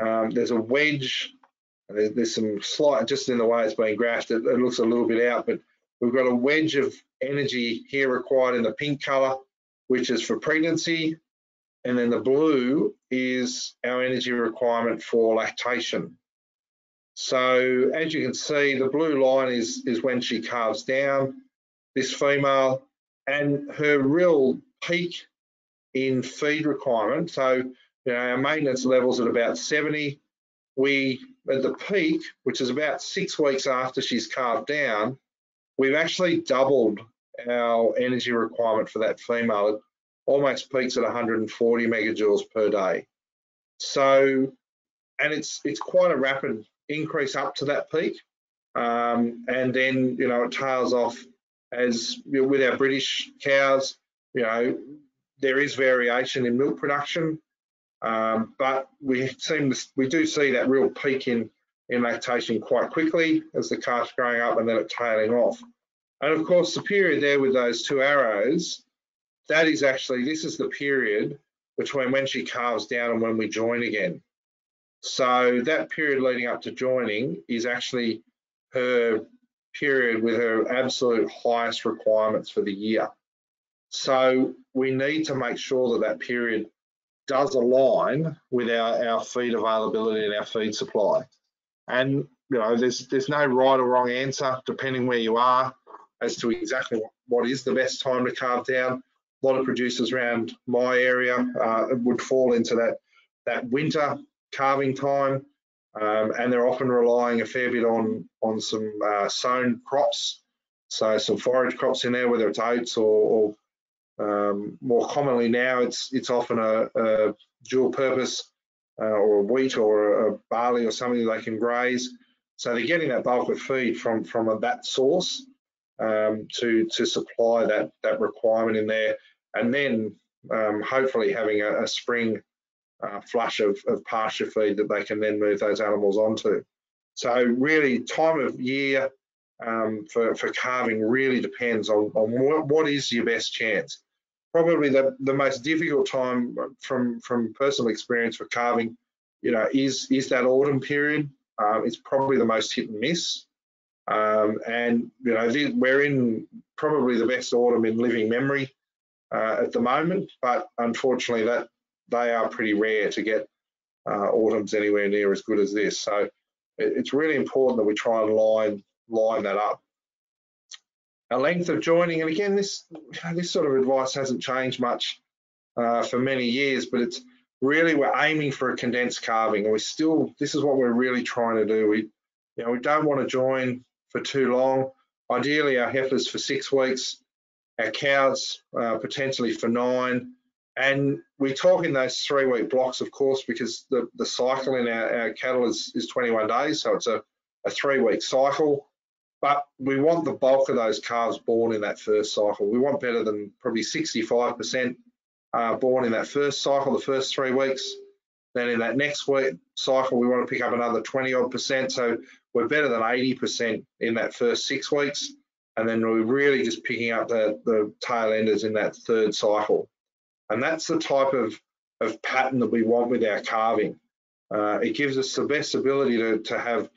um, there's a wedge, there's some slight, just in the way it's been graphed, it, it looks a little bit out, but we've got a wedge of energy here required in the pink color, which is for pregnancy. And then the blue is our energy requirement for lactation. So as you can see, the blue line is, is when she calves down, this female, and her real peak in feed requirement. So you know, our maintenance level's at about seventy. We, at the peak, which is about six weeks after she's calved down, we've actually doubled our energy requirement for that female. It almost peaks at one hundred forty megajoules per day. So, and it's it's quite a rapid increase up to that peak, um, and then you know it tails off. As you know, with our British cows, you know there is variation in milk production, um, but we seem to, we do see that real peak in in lactation quite quickly as the calf's growing up, and then it tailing off. And of course, the period there with those two arrows, that is actually, this is the period between when she calves down and when we join again. So that period leading up to joining is actually her period with her absolute highest requirements for the year. So we need to make sure that that period does align with our, our feed availability and our feed supply. And you know, there's there's no right or wrong answer depending where you are as to exactly what, what is the best time to calve down. A lot of producers around my area uh, would fall into that that winter calving time, um, and they're often relying a fair bit on on some uh, sown crops, so some forage crops in there, whether it's oats or, or um, more commonly now it's it's often a, a dual purpose uh, or a wheat or a barley or something they can graze. So they're getting that bulk of feed from from that source um, to to supply that that requirement in there. And then um, hopefully having a, a spring uh, flush of, of pasture feed that they can then move those animals onto. So really, time of year um, for, for calving really depends on, on what, what is your best chance. Probably the, the most difficult time from, from personal experience for calving, you know, is, is that autumn period. Um, it's probably the most hit and miss. Um, and, you know, the, we're in probably the best autumn in living memory Uh, at the moment, but unfortunately that they are pretty rare to get uh, autumns anywhere near as good as this. So it, it's really important that we try and line line that up. Our length of joining, and again, this you know, this sort of advice hasn't changed much uh, for many years, but it's really we're aiming for a condensed calving, and we still this is what we're really trying to do. We you know we don't want to join for too long. Ideally, our heifers for six weeks. Our cows uh, potentially for nine, And we talk in those three week blocks, of course, because the, the cycle in our, our cattle is, is twenty-one days. So it's a, a three week cycle, but we want the bulk of those calves born in that first cycle. We want better than probably sixty-five percent uh, born in that first cycle, the first three weeks. Then in that next week cycle, we want to pick up another twenty odd percent. So we're better than eighty percent in that first six weeks. And then we're really just picking up the, the tail enders in that third cycle. And that's the type of, of pattern that we want with our calving. Uh, it gives us the best ability to, to have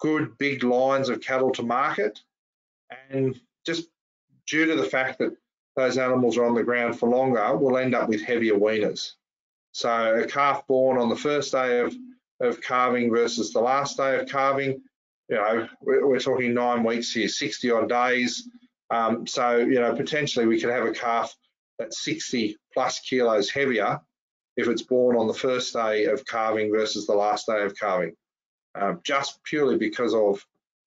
good big lines of cattle to market. And just due to the fact that those animals are on the ground for longer, we'll end up with heavier weaners. So a calf born on the first day of, of calving versus the last day of calving, you know, we're, we're talking nine weeks here, sixty odd days. Um, so, you know, potentially we could have a calf that's sixty plus kilos heavier if it's born on the first day of calving versus the last day of calving, um, just purely because of,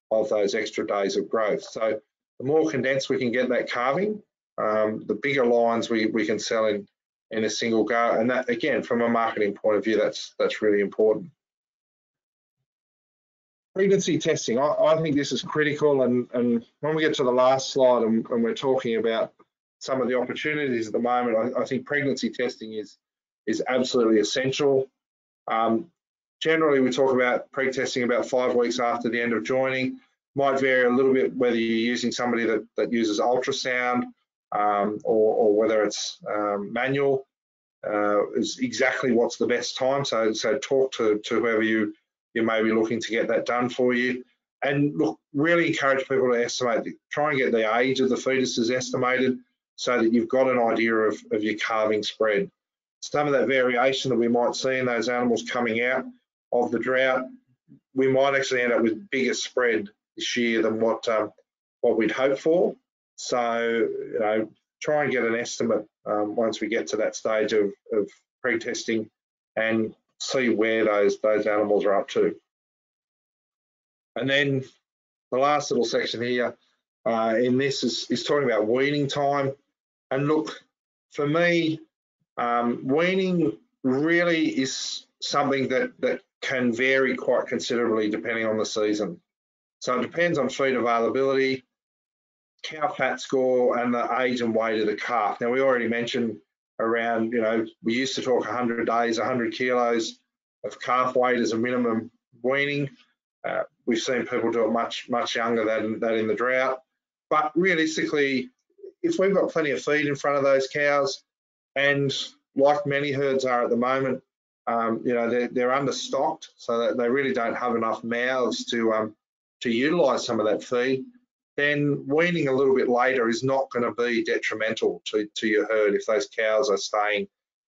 of those extra days of growth. So the more condensed we can get that calving, um, the bigger lines we, we can sell in, in a single go. And that, again, from a marketing point of view, that's, that's really important. Pregnancy testing, I, I think this is critical. And, and when we get to the last slide and, and we're talking about some of the opportunities at the moment, I, I think pregnancy testing is, is absolutely essential. Um, generally, we talk about preg testing about five weeks after the end of joining. Might vary a little bit whether you're using somebody that, that uses ultrasound um, or, or whether it's um, manual, uh, is exactly what's the best time. So, so talk to, to whoever you, you may be looking to get that done for you. And look, really encourage people to estimate, try and get the age of the fetuses estimated, so that you've got an idea of, of your calving spread. Some of that variation that we might see in those animals coming out of the drought, we might actually end up with bigger spread this year than what um, what we'd hoped for. So, you know, try and get an estimate um, once we get to that stage of, of preg testing, and see where those, those animals are up to. And then the last little section here uh, in this is, is talking about weaning time. And look, for me, um, weaning really is something that, that can vary quite considerably depending on the season. So it depends on feed availability, cow fat score, and the age and weight of the calf. Now, we already mentioned around, you know, we used to talk one hundred days, one hundred kilos of calf weight as a minimum weaning. Uh, we've seen people do it much, much younger than that in the drought. But realistically, if we've got plenty of feed in front of those cows, and like many herds are at the moment, um, you know, they're, they're understocked, so that they really don't have enough mouths to um, to utilise some of that feed, then weaning a little bit later is not going to be detrimental to, to your herd if those cows are staying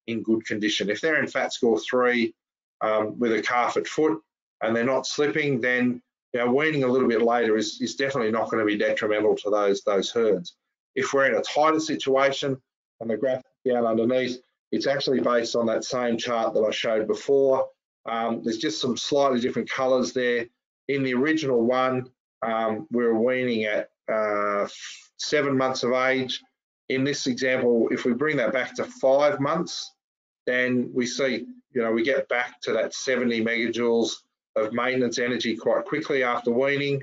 in good condition. If they're in fat score three um, with a calf at foot and they're not slipping, then, you know, weaning a little bit later is, is definitely not going to be detrimental to those, those herds. If we're in a tighter situation, and the graph down underneath, it's actually based on that same chart that I showed before. Um, there's just some slightly different colours there. In the original one, um, we were weaning at uh, seven months of age. In this example, if we bring that back to five months, then we see, you know, we get back to that seventy megajoules of maintenance energy quite quickly after weaning.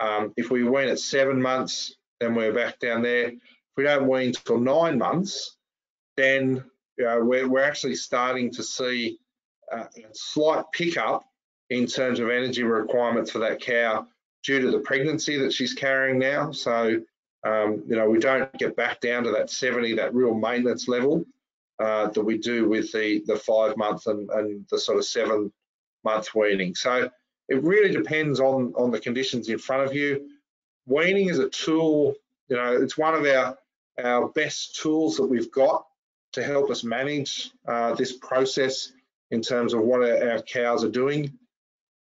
Um, if we wean at seven months, then we're back down there. If we don't wean till nine months, then, you know, we're, we're actually starting to see a slight pickup in terms of energy requirements for that cow due to the pregnancy that she's carrying now. So, um, you know, we don't get back down to that seventy, that real maintenance level uh, that we do with the, the five month and, and the sort of seven month weaning. So it really depends on, on the conditions in front of you. Weaning is a tool, you know, it's one of our, our best tools that we've got to help us manage uh, this process in terms of what our, our cows are doing,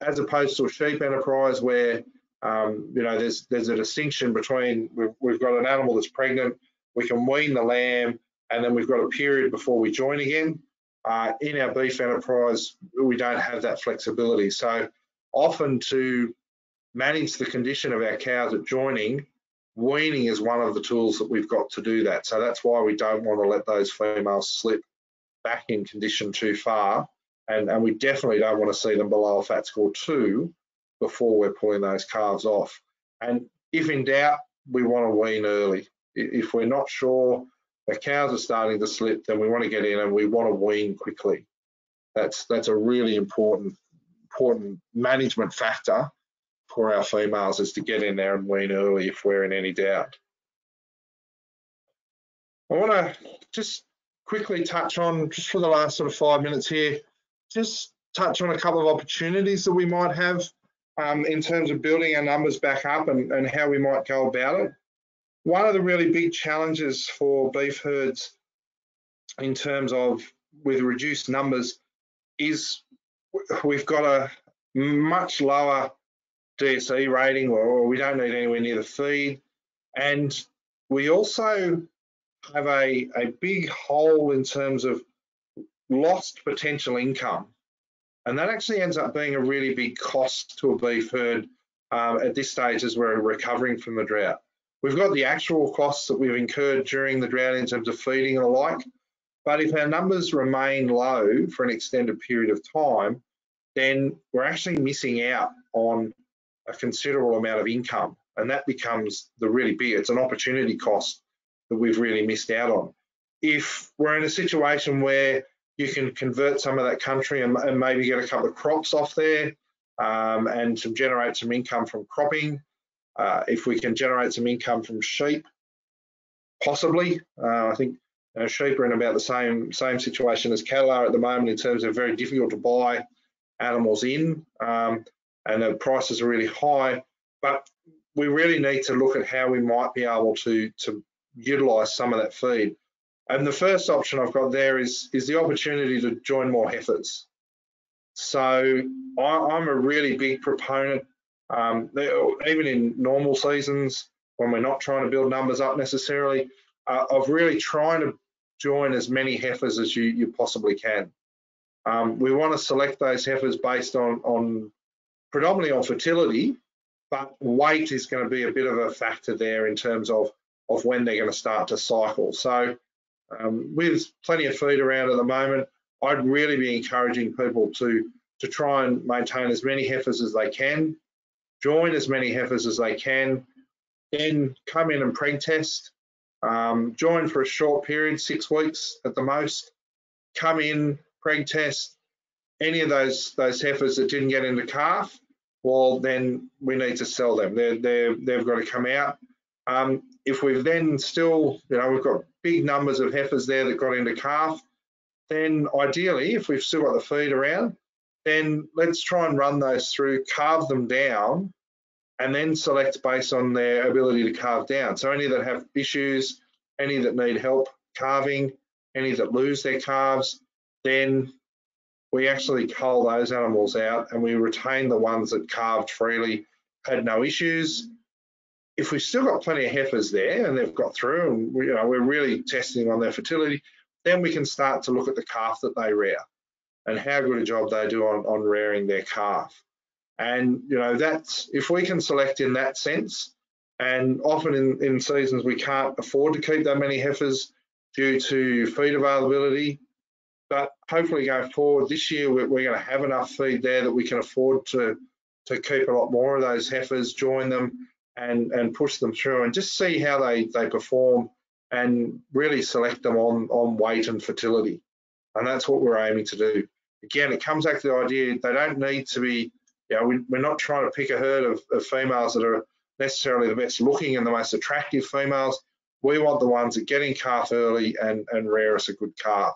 as opposed to a sheep enterprise where, um, you know, there's there's a distinction between we've, we've got an animal that's pregnant, we can wean the lamb, and then we've got a period before we join again. Uh, in our beef enterprise, we don't have that flexibility. So often to manage the condition of our cows at joining, weaning is one of the tools that we've got to do that. So that's why we don't want to let those females slip back in condition too far, and, and we definitely don't want to see them below a fat score two before we're pulling those calves off. And if in doubt, we want to wean early. If we're not sure the cows are starting to slip, then we want to get in and we want to wean quickly. That's that's a really important important management factor for our females, is to get in there and wean early if we're in any doubt. I want to just quickly touch on, just for the last sort of five minutes here, just touch on a couple of opportunities that we might have um, in terms of building our numbers back up and, and how we might go about it. One of the really big challenges for beef herds in terms of with reduced numbers is we've got a much lower D S E rating, or we don't need anywhere near the feed. And we also have a, a big hole in terms of lost potential income. And that actually ends up being a really big cost to a beef herd um, at this stage as we're recovering from the drought. We've got the actual costs that we've incurred during the drought in terms of feeding and the like, but if our numbers remain low for an extended period of time, then we're actually missing out on a considerable amount of income. And that becomes the really big, it's an opportunity cost that we've really missed out on. If we're in a situation where you can convert some of that country and, and maybe get a couple of crops off there um, and some, generate some income from cropping, uh, if we can generate some income from sheep, possibly, uh, I think you know, sheep are in about the same, same situation as cattle are at the moment in terms of very difficult to buy animals in, um, and the prices are really high, but we really need to look at how we might be able to, to utilise some of that feed. And the first option I've got there is, is the opportunity to join more heifers. So I, I'm a really big proponent, um, even in normal seasons, when we're not trying to build numbers up necessarily, uh, of really trying to join as many heifers as you, you possibly can. Um, we want to select those heifers based on, on predominantly on fertility, but weight is going to be a bit of a factor there in terms of, of when they're going to start to cycle. So um, with plenty of feed around at the moment, I'd really be encouraging people to, to try and maintain as many heifers as they can, join as many heifers as they can, then come in and preg test, um, join for a short period, six weeks at the most, come in, preg test. Any of those those heifers that didn't get into calf, well, then we need to sell them. They're, they're, they've got to come out. Um, if we've then still, you know, we've got big numbers of heifers there that got into calf, then ideally, if we've still got the feed around, then let's try and run those through, calve them down, and then select based on their ability to calve down. So any that have issues, any that need help calving, any that lose their calves, then we actually cull those animals out and we retain the ones that calved freely, had no issues. If we've still got plenty of heifers there and they've got through and we, you know, we're really testing on their fertility, then we can start to look at the calf that they rear and how good a job they do on, on rearing their calf. And you know, that's, if we can select in that sense, and often in, in seasons we can't afford to keep that many heifers due to feed availability, but hopefully going forward this year, we're going to have enough feed there that we can afford to, to keep a lot more of those heifers, join them and, and push them through and just see how they, they perform and really select them on, on weight and fertility. And that's what we're aiming to do. Again, it comes back to the idea they don't need to be, you know, we, we're not trying to pick a herd of, of females that are necessarily the best looking and the most attractive females. We want the ones that get in calf early and, and rear us a good calf.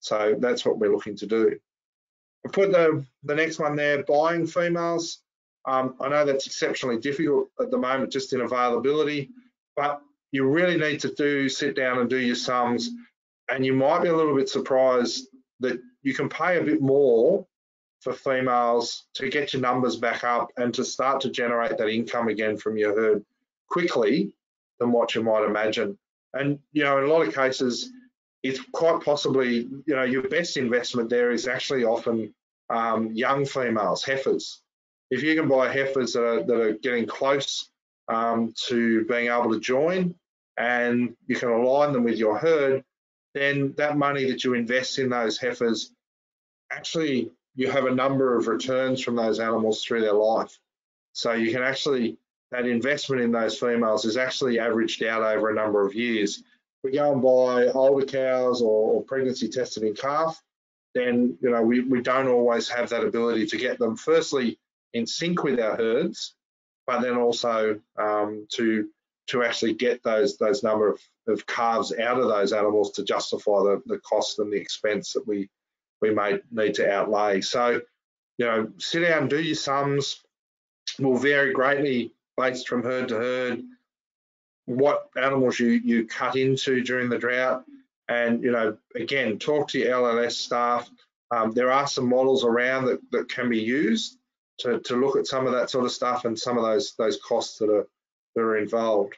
So that's what we're looking to do. I put the, the next one there, buying females. Um, I know that's exceptionally difficult at the moment, just in availability, but you really need to do, sit down and do your sums. And you might be a little bit surprised that you can pay a bit more for females to get your numbers back up and to start to generate that income again from your herd quickly than what you might imagine. And, you know, in a lot of cases, it's quite possibly, you know, your best investment there is actually often um, young females, heifers. If you can buy heifers that are, that are getting close um, to being able to join and you can align them with your herd, then that money that you invest in those heifers, actually you have a number of returns from those animals through their life. So you can actually, that investment in those females is actually averaged out over a number of years. If we go and buy older cows or, or pregnancy tested in calf, then you know we, we don't always have that ability to get them firstly in sync with our herds, but then also um, to to actually get those those number of, of calves out of those animals to justify the, the cost and the expense that we we may need to outlay. So, you know, sit down and do your sums. Will vary greatly based from herd to herd, what animals you, you cut into during the drought. And, you know, again, talk to your L L S staff. Um, there are some models around that, that can be used to, to look at some of that sort of stuff and some of those those costs that are, that are involved.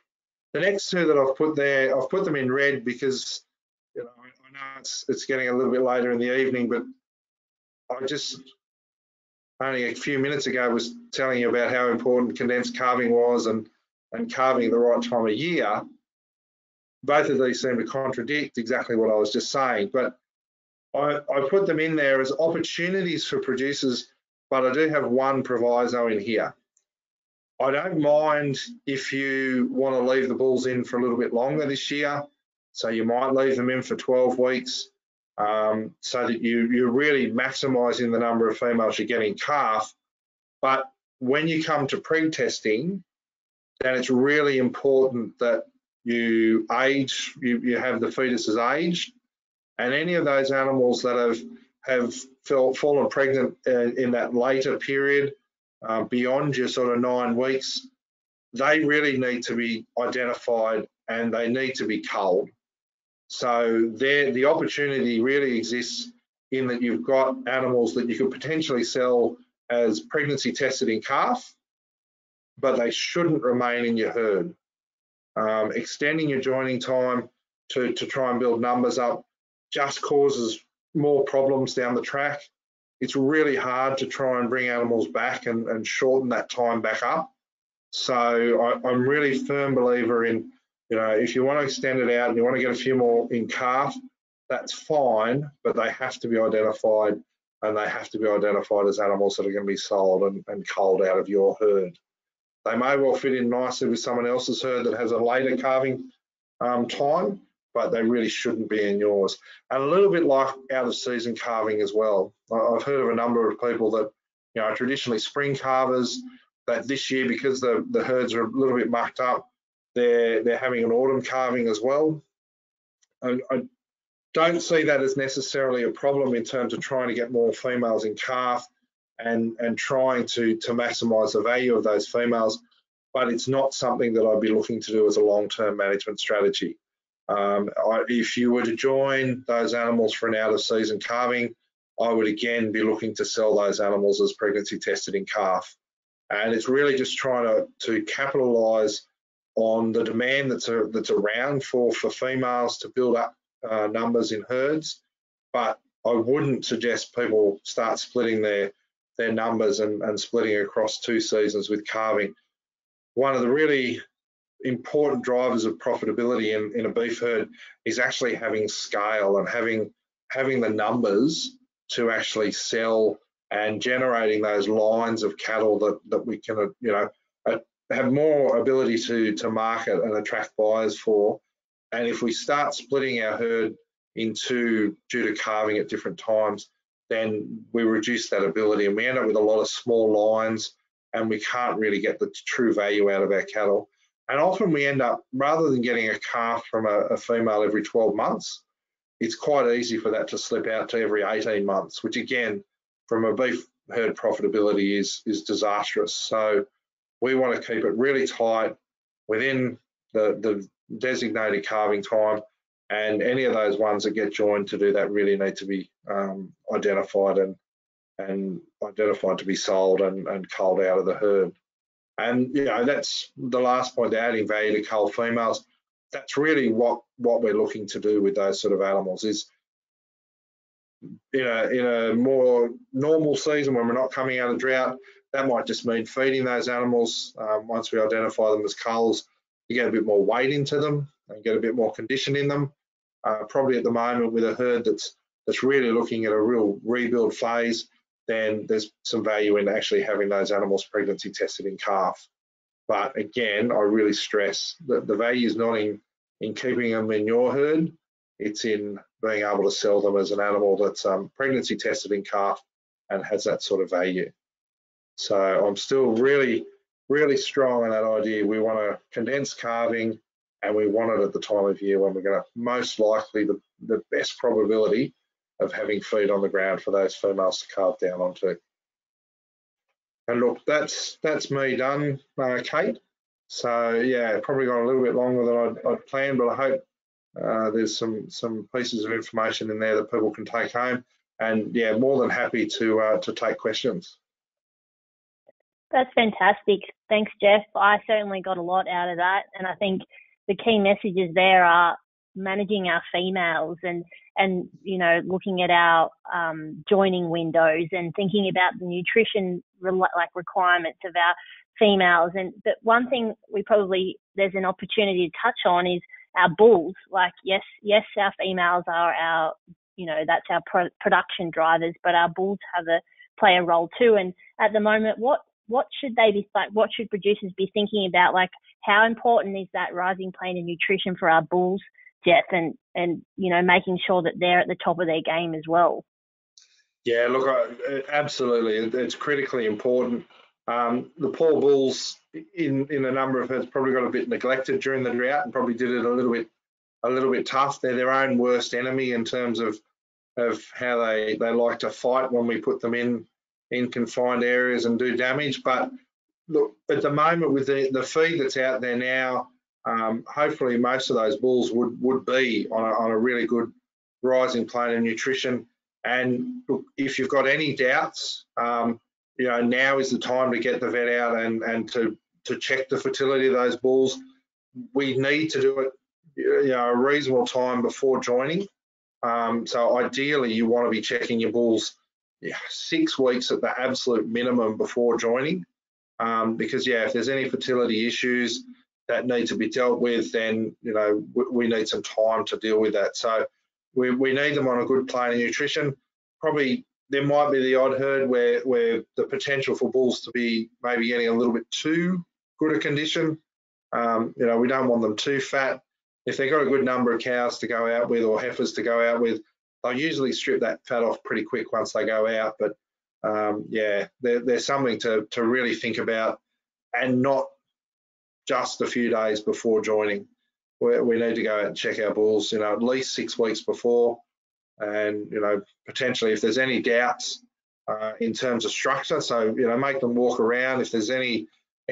The next two that I've put there, I've put them in red because, you know, I know it's, it's getting a little bit later in the evening, but I just, only a few minutes ago was telling you about how important condensed calving was and, and calving at the right time of year. Both of these seem to contradict exactly what I was just saying, but I, I put them in there as opportunities for producers, but I do have one proviso in here. I don't mind if you want to leave the bulls in for a little bit longer this year, so you might leave them in for twelve weeks. Um, so that you, you're really maximising the number of females you're getting calf. But when you come to preg testing, then it's really important that you age, you, you have the foetuses aged, and any of those animals that have, have fell, fallen pregnant uh, in that later period, uh, beyond your sort of nine weeks, they really need to be identified and they need to be culled. So there, the opportunity really exists in that you've got animals that you could potentially sell as pregnancy tested in calf, but they shouldn't remain in your herd. Um, extending your joining time to, to try and build numbers up just causes more problems down the track. It's really hard to try and bring animals back and, and shorten that time back up. So I, I'm really a firm believer in, you know, if you want to extend it out and you want to get a few more in calf, that's fine, but they have to be identified, and they have to be identified as animals that are going to be sold and, and culled out of your herd. They may well fit in nicely with someone else's herd that has a later calving um, time, but they really shouldn't be in yours. And a little bit like out-of-season calving as well. I've heard of a number of people that, you know, are traditionally spring calvers, that this year, because the, the herds are a little bit mucked up, They're, they're having an autumn calving as well. I, I don't see that as necessarily a problem in terms of trying to get more females in calf and, and trying to, to maximise the value of those females, but it's not something that I'd be looking to do as a long-term management strategy. Um, I, if you were to join those animals for an out-of-season calving, I would again be looking to sell those animals as pregnancy tested in calf. And it's really just trying to, to capitalise on the demand that's a, that's around for for females to build up uh, numbers in herds, but I wouldn't suggest people start splitting their their numbers and, and splitting across two seasons with calving. One of the really important drivers of profitability in, in a beef herd is actually having scale and having having the numbers to actually sell and generating those lines of cattle that that we can, you know, have more ability to, to market and attract buyers for. And if we start splitting our herd into due to calving at different times, then we reduce that ability and we end up with a lot of small lines and we can't really get the true value out of our cattle. And often we end up, rather than getting a calf from a, a female every twelve months, it's quite easy for that to slip out to every eighteen months, which again, from a beef herd profitability is, is disastrous. So we want to keep it really tight within the, the designated calving time, and any of those ones that get joined to do that really need to be um, identified and, and identified to be sold and, and culled out of the herd. And, you know, that's the last point, the adding value to cull females. That's really what, what we're looking to do with those sort of animals is, in a, in a more normal season when we're not coming out of drought, that might just mean feeding those animals. Um, once we identify them as culls, you get a bit more weight into them and get a bit more condition in them. uh, probably at the moment with a herd that's that's really looking at a real rebuild phase, then there's some value in actually having those animals pregnancy tested in calf. But again, I really stress that the value is not in, in keeping them in your herd, it's in being able to sell them as an animal that's um, pregnancy tested in calf and has that sort of value. So I'm still really, really strong on that idea. We want to condense calving, and we want it at the time of year when we're going to most likely the, the best probability of having feed on the ground for those females to calve down onto. And look, that's that's me done, uh, Kate. So yeah, probably gone a little bit longer than I'd, I'd planned, but I hope uh, there's some some pieces of information in there that people can take home. And yeah, more than happy to uh, to take questions. That's fantastic. Thanks, Jeff. I certainly got a lot out of that, and I think the key messages there are managing our females and and you know looking at our um, joining windows and thinking about the nutrition re like requirements of our females. And but one thing we probably there's an opportunity to touch on is our bulls. Like yes, yes, our females are our you know that's our pro production drivers, but our bulls have a play a role too. And at the moment, what What should they be like? What should producers be thinking about? Like, how important is that rising plane of nutrition for our bulls, Jeff? And and you know, making sure that they're at the top of their game as well. Yeah, look, I, absolutely, it's critically important. Um, the poor bulls in in a number of herds probably got a bit neglected during the drought and probably did it a little bit a little bit tough. They're their own worst enemy in terms of of how they they like to fight when we put them in. in confined areas and do damage. But look, at the moment with the, the feed that's out there now, um, hopefully most of those bulls would, would be on a, on a really good rising plane of nutrition. And look, if you've got any doubts, um, you know, now is the time to get the vet out and, and to, to check the fertility of those bulls. We need to do it, you know, a reasonable time before joining. Um, so ideally you want to be checking your bulls Yeah, six weeks at the absolute minimum before joining, um, because yeah, if there's any fertility issues that need to be dealt with, then you know we, we need some time to deal with that. So we, we need them on a good plane of nutrition. Probably there might be the odd herd where where the potential for bulls to be maybe getting a little bit too good a condition. Um, you know, we don't want them too fat. If they've got a good number of cows to go out with or heifers to go out with, I'll usually strip that fat off pretty quick once they go out, but um, yeah, there, there's something to, to really think about, and not just a few days before joining. We, we need to go out and check our bulls, you know, at least six weeks before, and you know, potentially if there's any doubts uh, in terms of structure, so you know, make them walk around. If there's any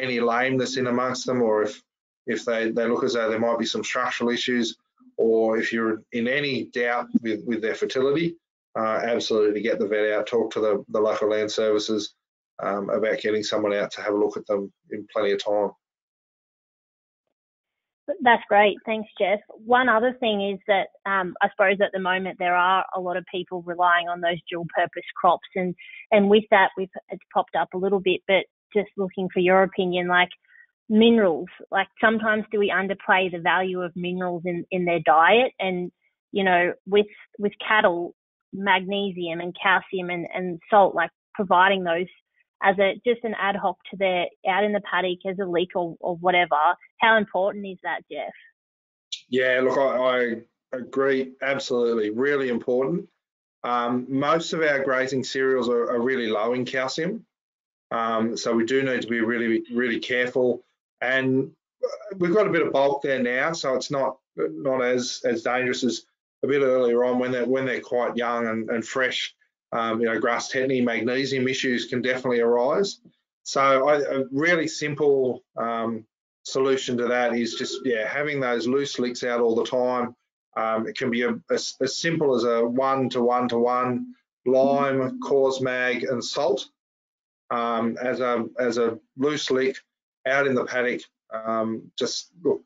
any lameness in amongst them, or if if they they look as though there might be some structural issues, or if you're in any doubt with, with their fertility, uh, absolutely get the vet out, talk to the, the local land services um, about getting someone out to have a look at them in plenty of time. That's great. Thanks, Jeff. One other thing is that um, I suppose at the moment there are a lot of people relying on those dual-purpose crops, and, and with that we've, it's popped up a little bit, but just looking for your opinion, like, minerals, like sometimes do we underplay the value of minerals in in their diet? And you know, with with cattle, magnesium and calcium and and salt, like providing those as a just an ad hoc to their out in the paddock as a leak or, or whatever, how important is that, Jeff? Yeah, look, I, I agree, absolutely, really important. Um, most of our grazing cereals are, are really low in calcium, um, so we do need to be really really careful. And we've got a bit of bulk there now, so it's not not as as dangerous as a bit earlier on when they're when they're quite young and, and fresh. Um, you know, grass tetany, magnesium issues can definitely arise. So I, a really simple um, solution to that is just yeah having those loose leaks out all the time. Um, it can be a, a, as simple as a one to one to one lime, cosmag, and salt um, as a as a loose leak out in the paddock. Um, just look,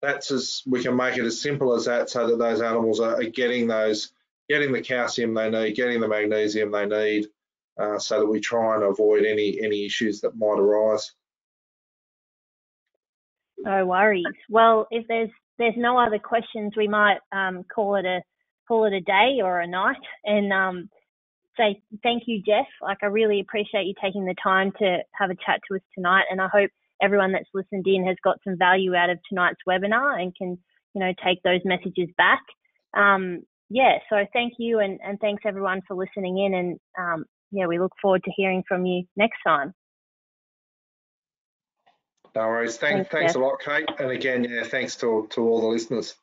that's as we can make it as simple as that, so that those animals are, are getting those, getting the calcium they need, getting the magnesium they need, uh, so that we try and avoid any any issues that might arise. No worries. Well, if there's there's no other questions, we might um, call it a call it a day or a night, and um, say thank you, Jeff. Like, I really appreciate you taking the time to have a chat to us tonight, and I hope everyone that's listened in has got some value out of tonight's webinar and can, you know, take those messages back. Um, yeah, so thank you, and, and thanks everyone for listening in, and um, yeah, we look forward to hearing from you next time. No worries. Thank, thanks, thanks a lot, Kate. And again, yeah, thanks to, to all the listeners.